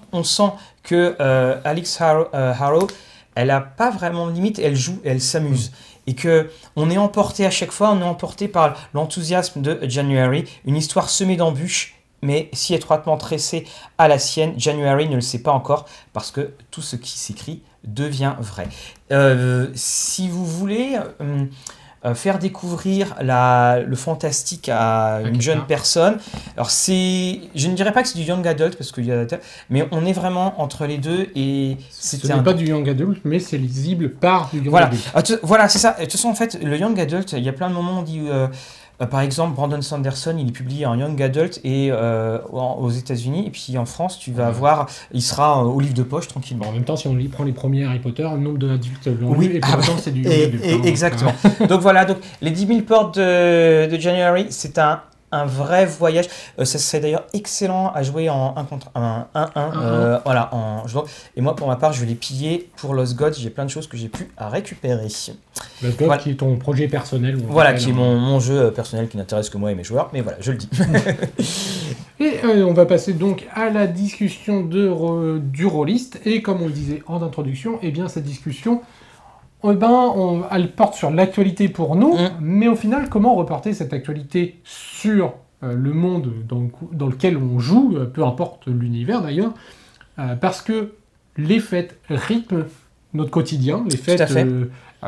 que Alex Harrow, elle n'a pas vraiment de limite, elle joue, elle s'amuse. Et qu'on est emporté à chaque fois, on est emporté par l'enthousiasme de January, une histoire semée d'embûches, mais si étroitement tressée à la sienne, January ne le sait pas encore, parce que tout ce qui s'écrit devient vrai. Si vous voulez faire découvrir le fantastique à une jeune personne. Alors je ne dirais pas que c'est du young adult, parce qu'il y a, mais on est vraiment entre les deux, et ce n'est pas du young adult, mais c'est lisible par du young adult. Voilà, c'est ça. De toute façon, en fait, le young adult, il y a plein de moments où on dit, par exemple, Brandon Sanderson, il est publié en young adult et aux États-Unis, et puis en France, tu vas avoir, il sera au livre de poche tranquillement. En même temps, si on prend les premiers Harry Potter, le nombre d'adultes l'ont lu, et pourtant c'est du young adult. Exactement. Donc voilà, les 10 000 portes de January, c'est un un vrai voyage. Ça serait d'ailleurs excellent à jouer en 1 contre 1. Voilà, en jouant. Et moi, pour ma part, je vais les piller pour Lost Gods. J'ai plein de choses que j'ai pu à récupérer. Lost Gods, voilà, qui est ton projet personnel. Voilà, qui est mon jeu personnel qui n'intéresse que moi et mes joueurs. Mais voilà, je le dis. Et on va passer donc à la discussion du rôliste. Et comme on le disait en introduction, eh bien, cette discussion... Eh ben, elle porte sur l'actualité pour nous, mais au final, comment reporter cette actualité sur le monde dans lequel on joue, peu importe l'univers d'ailleurs, parce que les fêtes rythment notre quotidien, les fêtes,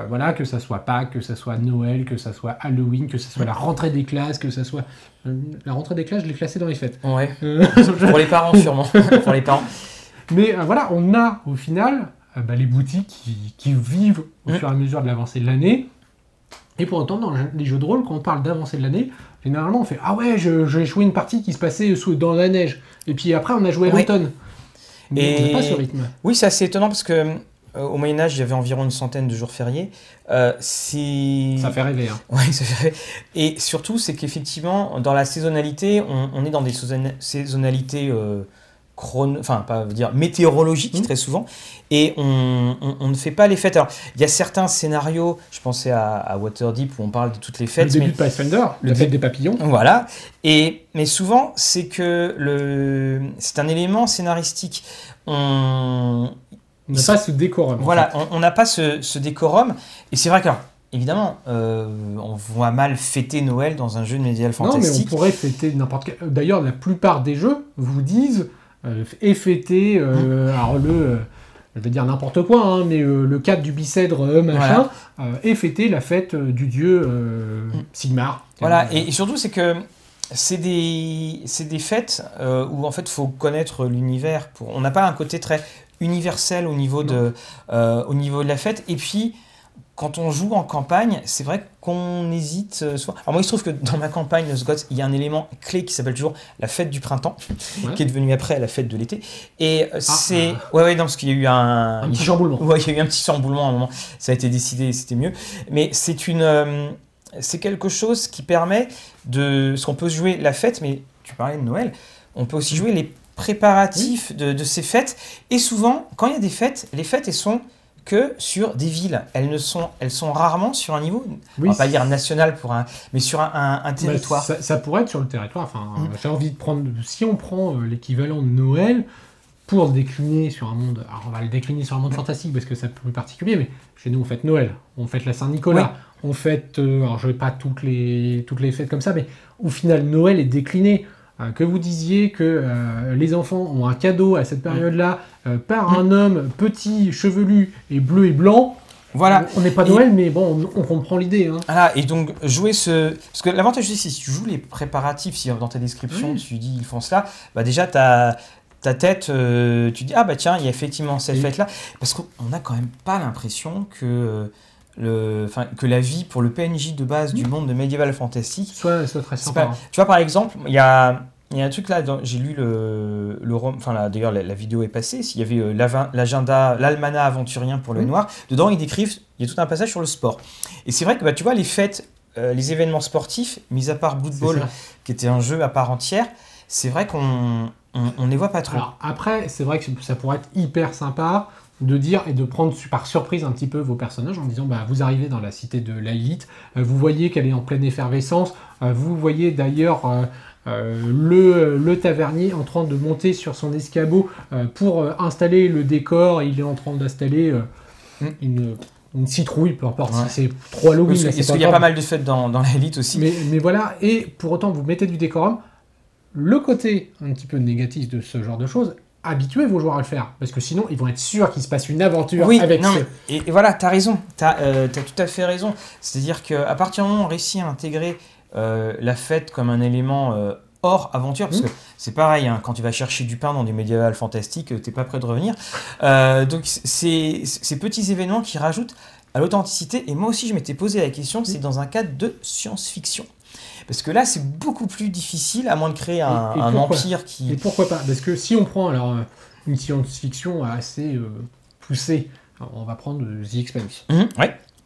voilà, que ça soit Pâques, que ça soit Noël, que ça soit Halloween, que ça soit la rentrée des classes, que ça soit... la rentrée des classes, je l'ai classée dans les fêtes. Ouais. Pour les parents sûrement, pour les parents. Mais voilà, on a au final... Bah, les boutiques qui vivent au fur et à mesure de l'avancée de l'année. Et pour autant, dans les jeux de rôle, quand on parle d'avancée de l'année, généralement on fait « Ah ouais, j'ai joué une partie qui se passait dans la neige. » Et puis après, on a joué à l'automne. Mais et... on n'a pas ce rythme. Oui, c'est assez étonnant parce que au Moyen-Âge, il y avait environ une centaine de jours fériés. Ça fait rêver. Hein. Oui, ça fait rêver. Et surtout, c'est qu'effectivement, dans la saisonnalité, on est dans des saisonnalités... enfin, pas dire météorologique très souvent, et on ne fait pas les fêtes. Alors, il y a certains scénarios, je pensais à Waterdeep où on parle de toutes les fêtes. Le début de Pathfinder, la fête des papillons. Voilà. Mais souvent, c'est que c'est un élément scénaristique. On n'a pas ce décorum. Voilà, en fait. On n'a pas ce décorum, et c'est vrai que... Évidemment, on voit mal fêter Noël dans un jeu de médiéval fantastique. Non, mais on pourrait fêter n'importe quel... D'ailleurs, la plupart des jeux vous disent... et fêter, alors je vais dire n'importe quoi, hein, mais le cadre du bicèdre, machin, voilà. Et fêter la fête du dieu Sigmar. Voilà, et surtout c'est que c'est des fêtes où en fait il faut connaître l'univers, on n'a pas un côté très universel au niveau de la fête, et puis... Quand on joue en campagne, c'est vrai qu'on hésite souvent. Alors moi, il se trouve que dans ma campagne, Lost Gods, il y a un élément clé qui s'appelle toujours la fête du printemps, qui est devenue après la fête de l'été. Et c'est... Ouais, non, parce qu'il y a eu un... petit chamboulement. Ouais, il y a eu un petit chamboulement à un moment. Ça a été décidé et c'était mieux. Mais c'est c'est quelque chose qui permet de... Parce qu'on peut jouer la fête, mais tu parlais de Noël. On peut aussi jouer les préparatifs de ces fêtes. Et souvent, quand il y a des fêtes, les fêtes, elles sont... que sur des villes. Elles sont rarement sur un niveau, on va pas dire national, mais sur un territoire. Bah, ça pourrait être sur le territoire. Enfin, j'ai envie de prendre... Si on prend l'équivalent de Noël pour le décliner sur un monde... Alors, on va le décliner sur un monde fantastique parce que c'est plus particulier, mais chez nous, on fête Noël, on fête la Saint-Nicolas, on fête... alors, je ne vais pas toutes les fêtes comme ça, mais au final, Noël est décliné. Que vous disiez que les enfants ont un cadeau à cette période-là par un homme petit, chevelu et bleu et blanc. Voilà. On n'est pas Noël, mais bon, on comprend l'idée. Hein. Voilà, et donc jouer Parce que l'avantage, c'est si tu joues les préparatifs, si dans ta description tu dis ils font cela, bah déjà ta tête, tu dis ah bah tiens, il y a effectivement cette fête-là. Parce qu'on n'a quand même pas l'impression que la vie pour le PNJ de base du monde de médiéval fantastique soit très sympa. Tu vois, par exemple, il y a un truc là, j'ai lu le roman, enfin d'ailleurs la vidéo est passée, s'il y avait l'agenda, l'almanach aventurien pour le noir, dedans ils décrivent, il y a tout un passage sur le sport. Et c'est vrai que tu vois, les fêtes, les événements sportifs, mis à part Blood Bowl, qui était un jeu à part entière, c'est vrai qu'on ne les voit pas trop. Alors après, c'est vrai que ça pourrait être hyper sympa de dire et de prendre par surprise un petit peu vos personnages en disant bah, vous arrivez dans la cité de la Lilith, vous voyez qu'elle est en pleine effervescence, vous voyez d'ailleurs le tavernier en train de monter sur son escabeau pour installer le décor, il est en train d'installer une citrouille, peu importe si c'est trop Halloween. Parce qu'il y a pas mal de fêtes dans la Lilith aussi. Mais voilà, et pour autant vous mettez du décorum. Le côté un petit peu négatif de ce genre de choses, habituez vos joueurs à le faire, parce que sinon ils vont être sûrs qu'il se passe une aventure avec eux. Et voilà, t'as raison, t'as tout à fait raison. C'est-à-dire qu'à partir du moment où on réussit à intégrer la fête comme un élément hors aventure, parce que c'est pareil, hein, quand tu vas chercher du pain dans des médiévales fantastiques, t'es pas prêt de revenir. Donc c'est ces petits événements qui rajoutent à l'authenticité, et moi aussi je m'étais posé la question, c'est dans un cadre de science-fiction. Parce que là, c'est beaucoup plus difficile, à moins de créer un empire qui... Et pourquoi pas? Parce que si on prend alors une science-fiction assez poussée, on va prendre The Expanse.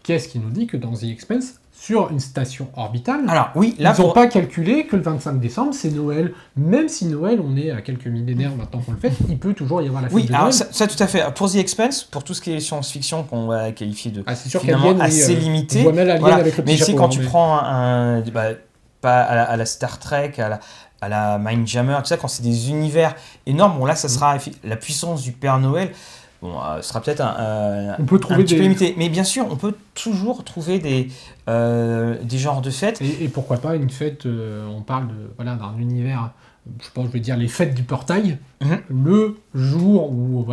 Qu'est-ce qui nous dit que dans The Expanse, sur une station orbitale. Alors oui, là, ils n'ont pas calculé que le 25 décembre, c'est Noël. Même si Noël, on est à quelques millénaires maintenant qu'on le fait, il peut toujours y avoir la fête de Noël. Oui, ça tout à fait. Pour The Expanse, pour tout ce qui est science-fiction qu'on va qualifier de finalement assez limité. Mais tu sais, quand tu prends un... pas à la Star Trek, à la Mindjammer, tout ça, quand c'est des univers énormes, bon là, ça sera la puissance du Père Noël. Bon, ce sera peut-être un petit peu limité. Mais bien sûr, on peut toujours trouver des genres de fêtes. Et pourquoi pas une fête, on parle d'un univers, je vais dire les fêtes du portail, le jour où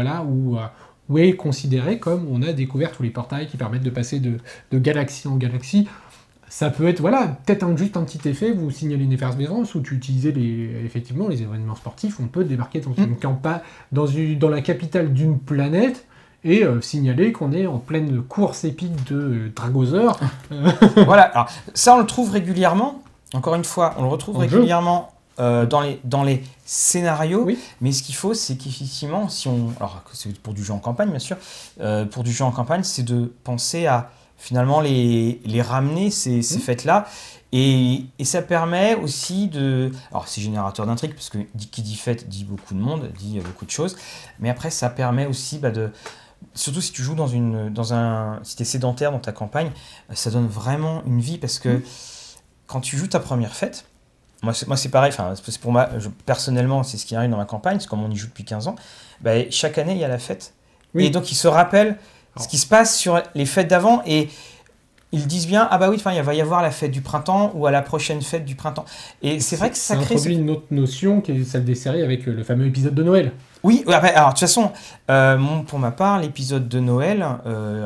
est considéré comme on a découvert tous les portails qui permettent de passer de galaxie en galaxie. Ça peut être, peut-être juste un petit effet, vous signalez une effervescence où tu utilisais effectivement les événements sportifs, on peut débarquer dans une campagne, dans la capitale d'une planète et signaler qu'on est en pleine course épique de dragosaures. Voilà, alors ça on le trouve régulièrement, encore une fois, on le retrouve régulièrement dans les scénarios, mais ce qu'il faut, c'est qu'effectivement, alors c'est pour du jeu en campagne bien sûr, pour du jeu en campagne, c'est de penser à finalement les ramener, ces fêtes-là. Et ça permet aussi de... Alors, c'est générateur d'intrigue, parce que qui dit fête dit beaucoup de monde, dit beaucoup de choses. Mais après, ça permet aussi de... Surtout si tu joues si tu es sédentaire dans ta campagne, ça donne vraiment une vie, parce que quand tu joues ta première fête... Moi, c'est pareil, personnellement, c'est ce qui arrive dans ma campagne, c'est comme on y joue depuis 15 ans. Chaque année, il y a la fête. Oui. Et donc, ils se rappellent ce qui se passe sur les fêtes d'avant, et ils disent bien, il va y avoir la fête du printemps ou à la prochaine fête du printemps. Et c'est vrai que ça crée... Ça introduit une autre notion qui est celle des séries avec le fameux épisode de Noël. Oui, alors de toute façon, pour ma part, l'épisode de Noël,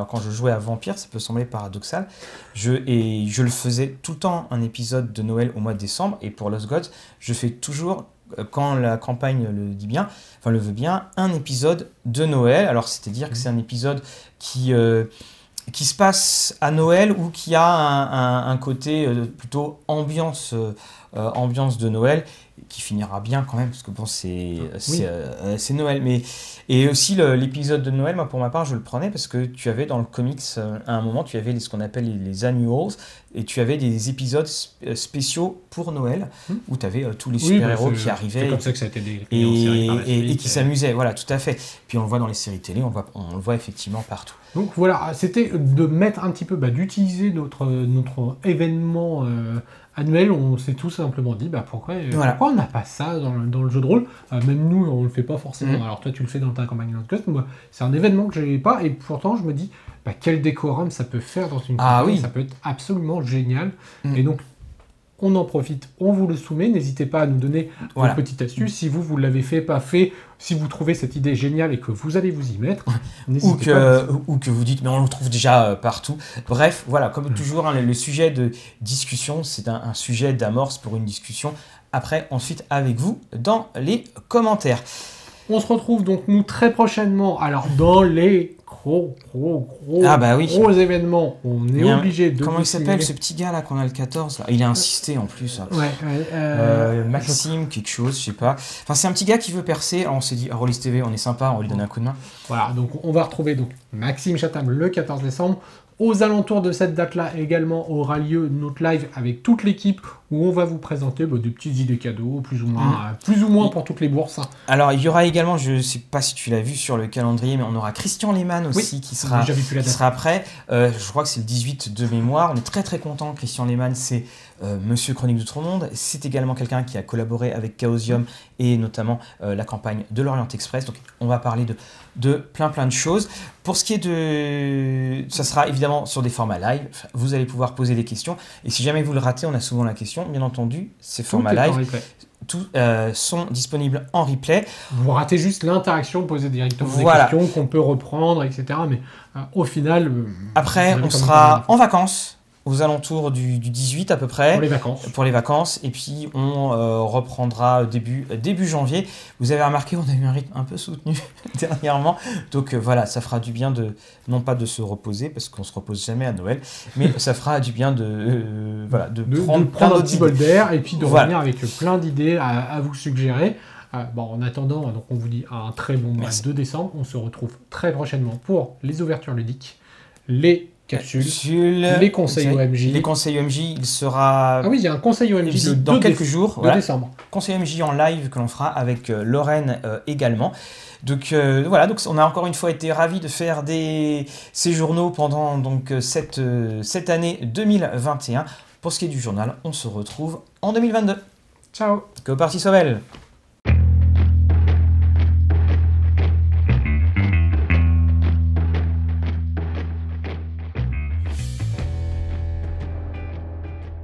quand je jouais à Vampire, ça peut sembler paradoxal, je le faisais tout le temps, un épisode de Noël au mois de décembre, et pour Lost Gods, je fais toujours... quand la campagne le veut bien, un épisode de Noël. Alors, c'est-à-dire que c'est un épisode qui se passe à Noël ou qui a un côté plutôt ambiance de Noël, qui finira bien quand même, parce que bon, c'est Noël. Et aussi, l'épisode de Noël, moi, pour ma part, je le prenais parce que tu avais dans le comics, à un moment, tu avais ce qu'on appelle les annuals, et tu avais des épisodes spéciaux pour Noël, où tu avais tous les super-héros qui arrivaient. C'est comme ça que ça a été et qui s'amusaient, voilà, tout à fait. Puis on le voit dans les séries télé, on le voit effectivement partout. Donc voilà, c'était de mettre un petit peu, d'utiliser notre événement... annuel, on s'est tout simplement dit pourquoi on n'a pas ça dans le jeu de rôle, même nous on le fait pas forcément. Alors toi tu le fais dans ta campagne de quest, moi c'est un événement que j'ai pas, et pourtant je me dis quel décorum ça peut faire dans une campagne, ça peut être absolument génial. Et donc on en profite, on vous le soumet, n'hésitez pas à nous donner une petite astuce, si vous l'avez fait, pas fait, si vous trouvez cette idée géniale et que vous allez vous y mettre, ou que vous dites mais on le trouve déjà partout. Bref, voilà, comme toujours, le sujet de discussion, c'est un sujet d'amorce pour une discussion, après ensuite avec vous dans les commentaires. On se retrouve donc nous très prochainement, alors dans les gros événements, on est obligé de... Comment il s'appelle ce petit gars là qu'on a le 14 là? Il a insisté en plus. Maxime quelque chose, je sais pas. Enfin c'est un petit gars qui veut percer, alors on s'est dit Roliste TV on est sympa, on lui donne un coup de main. Voilà, donc on va retrouver Maxime Chatham le 14 décembre. Aux alentours de cette date-là, également, aura lieu notre live avec toute l'équipe où on va vous présenter des petites idées cadeaux, plus ou moins pour toutes les bourses. Alors, il y aura également, je ne sais pas si tu l'as vu sur le calendrier, mais on aura Christian Lehmann aussi qui sera prêt. Je crois que c'est le 18 de mémoire. On est très très content. Christian Lehmann, c'est Monsieur Chronique de Trondonde. C'est également quelqu'un qui a collaboré avec Chaosium et notamment la campagne de l'Orient Express. Donc, on va parler de plein de choses. Pour ce qui est ça sera évidemment sur des formats live, vous allez pouvoir poser des questions, et si jamais vous le ratez, on a souvent la question, bien entendu, ces formats live, sont disponibles en replay. Vous ratez juste l'interaction, posez directement des questions qu'on peut reprendre, etc. Mais au final... Après, on sera en vacances, aux alentours du 18 à peu près. Pour les vacances. Pour les vacances, et puis on reprendra début janvier. Vous avez remarqué, on a eu un rythme un peu soutenu dernièrement. Donc voilà, ça fera du bien non pas de se reposer, parce qu'on se repose jamais à Noël, mais ça fera du bien de prendre un petit bol d'air et puis de revenir avec plein d'idées à vous suggérer. En attendant, donc on vous dit un très bon mois de décembre. On se retrouve très prochainement pour les ouvertures ludiques. les capsules, les conseils OMJ. Les conseils OMJ, il sera... Ah oui, il y a un conseil OMJ dans quelques jours. Voilà. Décembre. Conseil OMJ en live que l'on fera avec Lorraine également. Donc voilà, donc on a encore une fois été ravis de faire ces journaux pendant donc, cette année 2021. Pour ce qui est du journal, on se retrouve en 2022. Ciao. Que parti Sobel.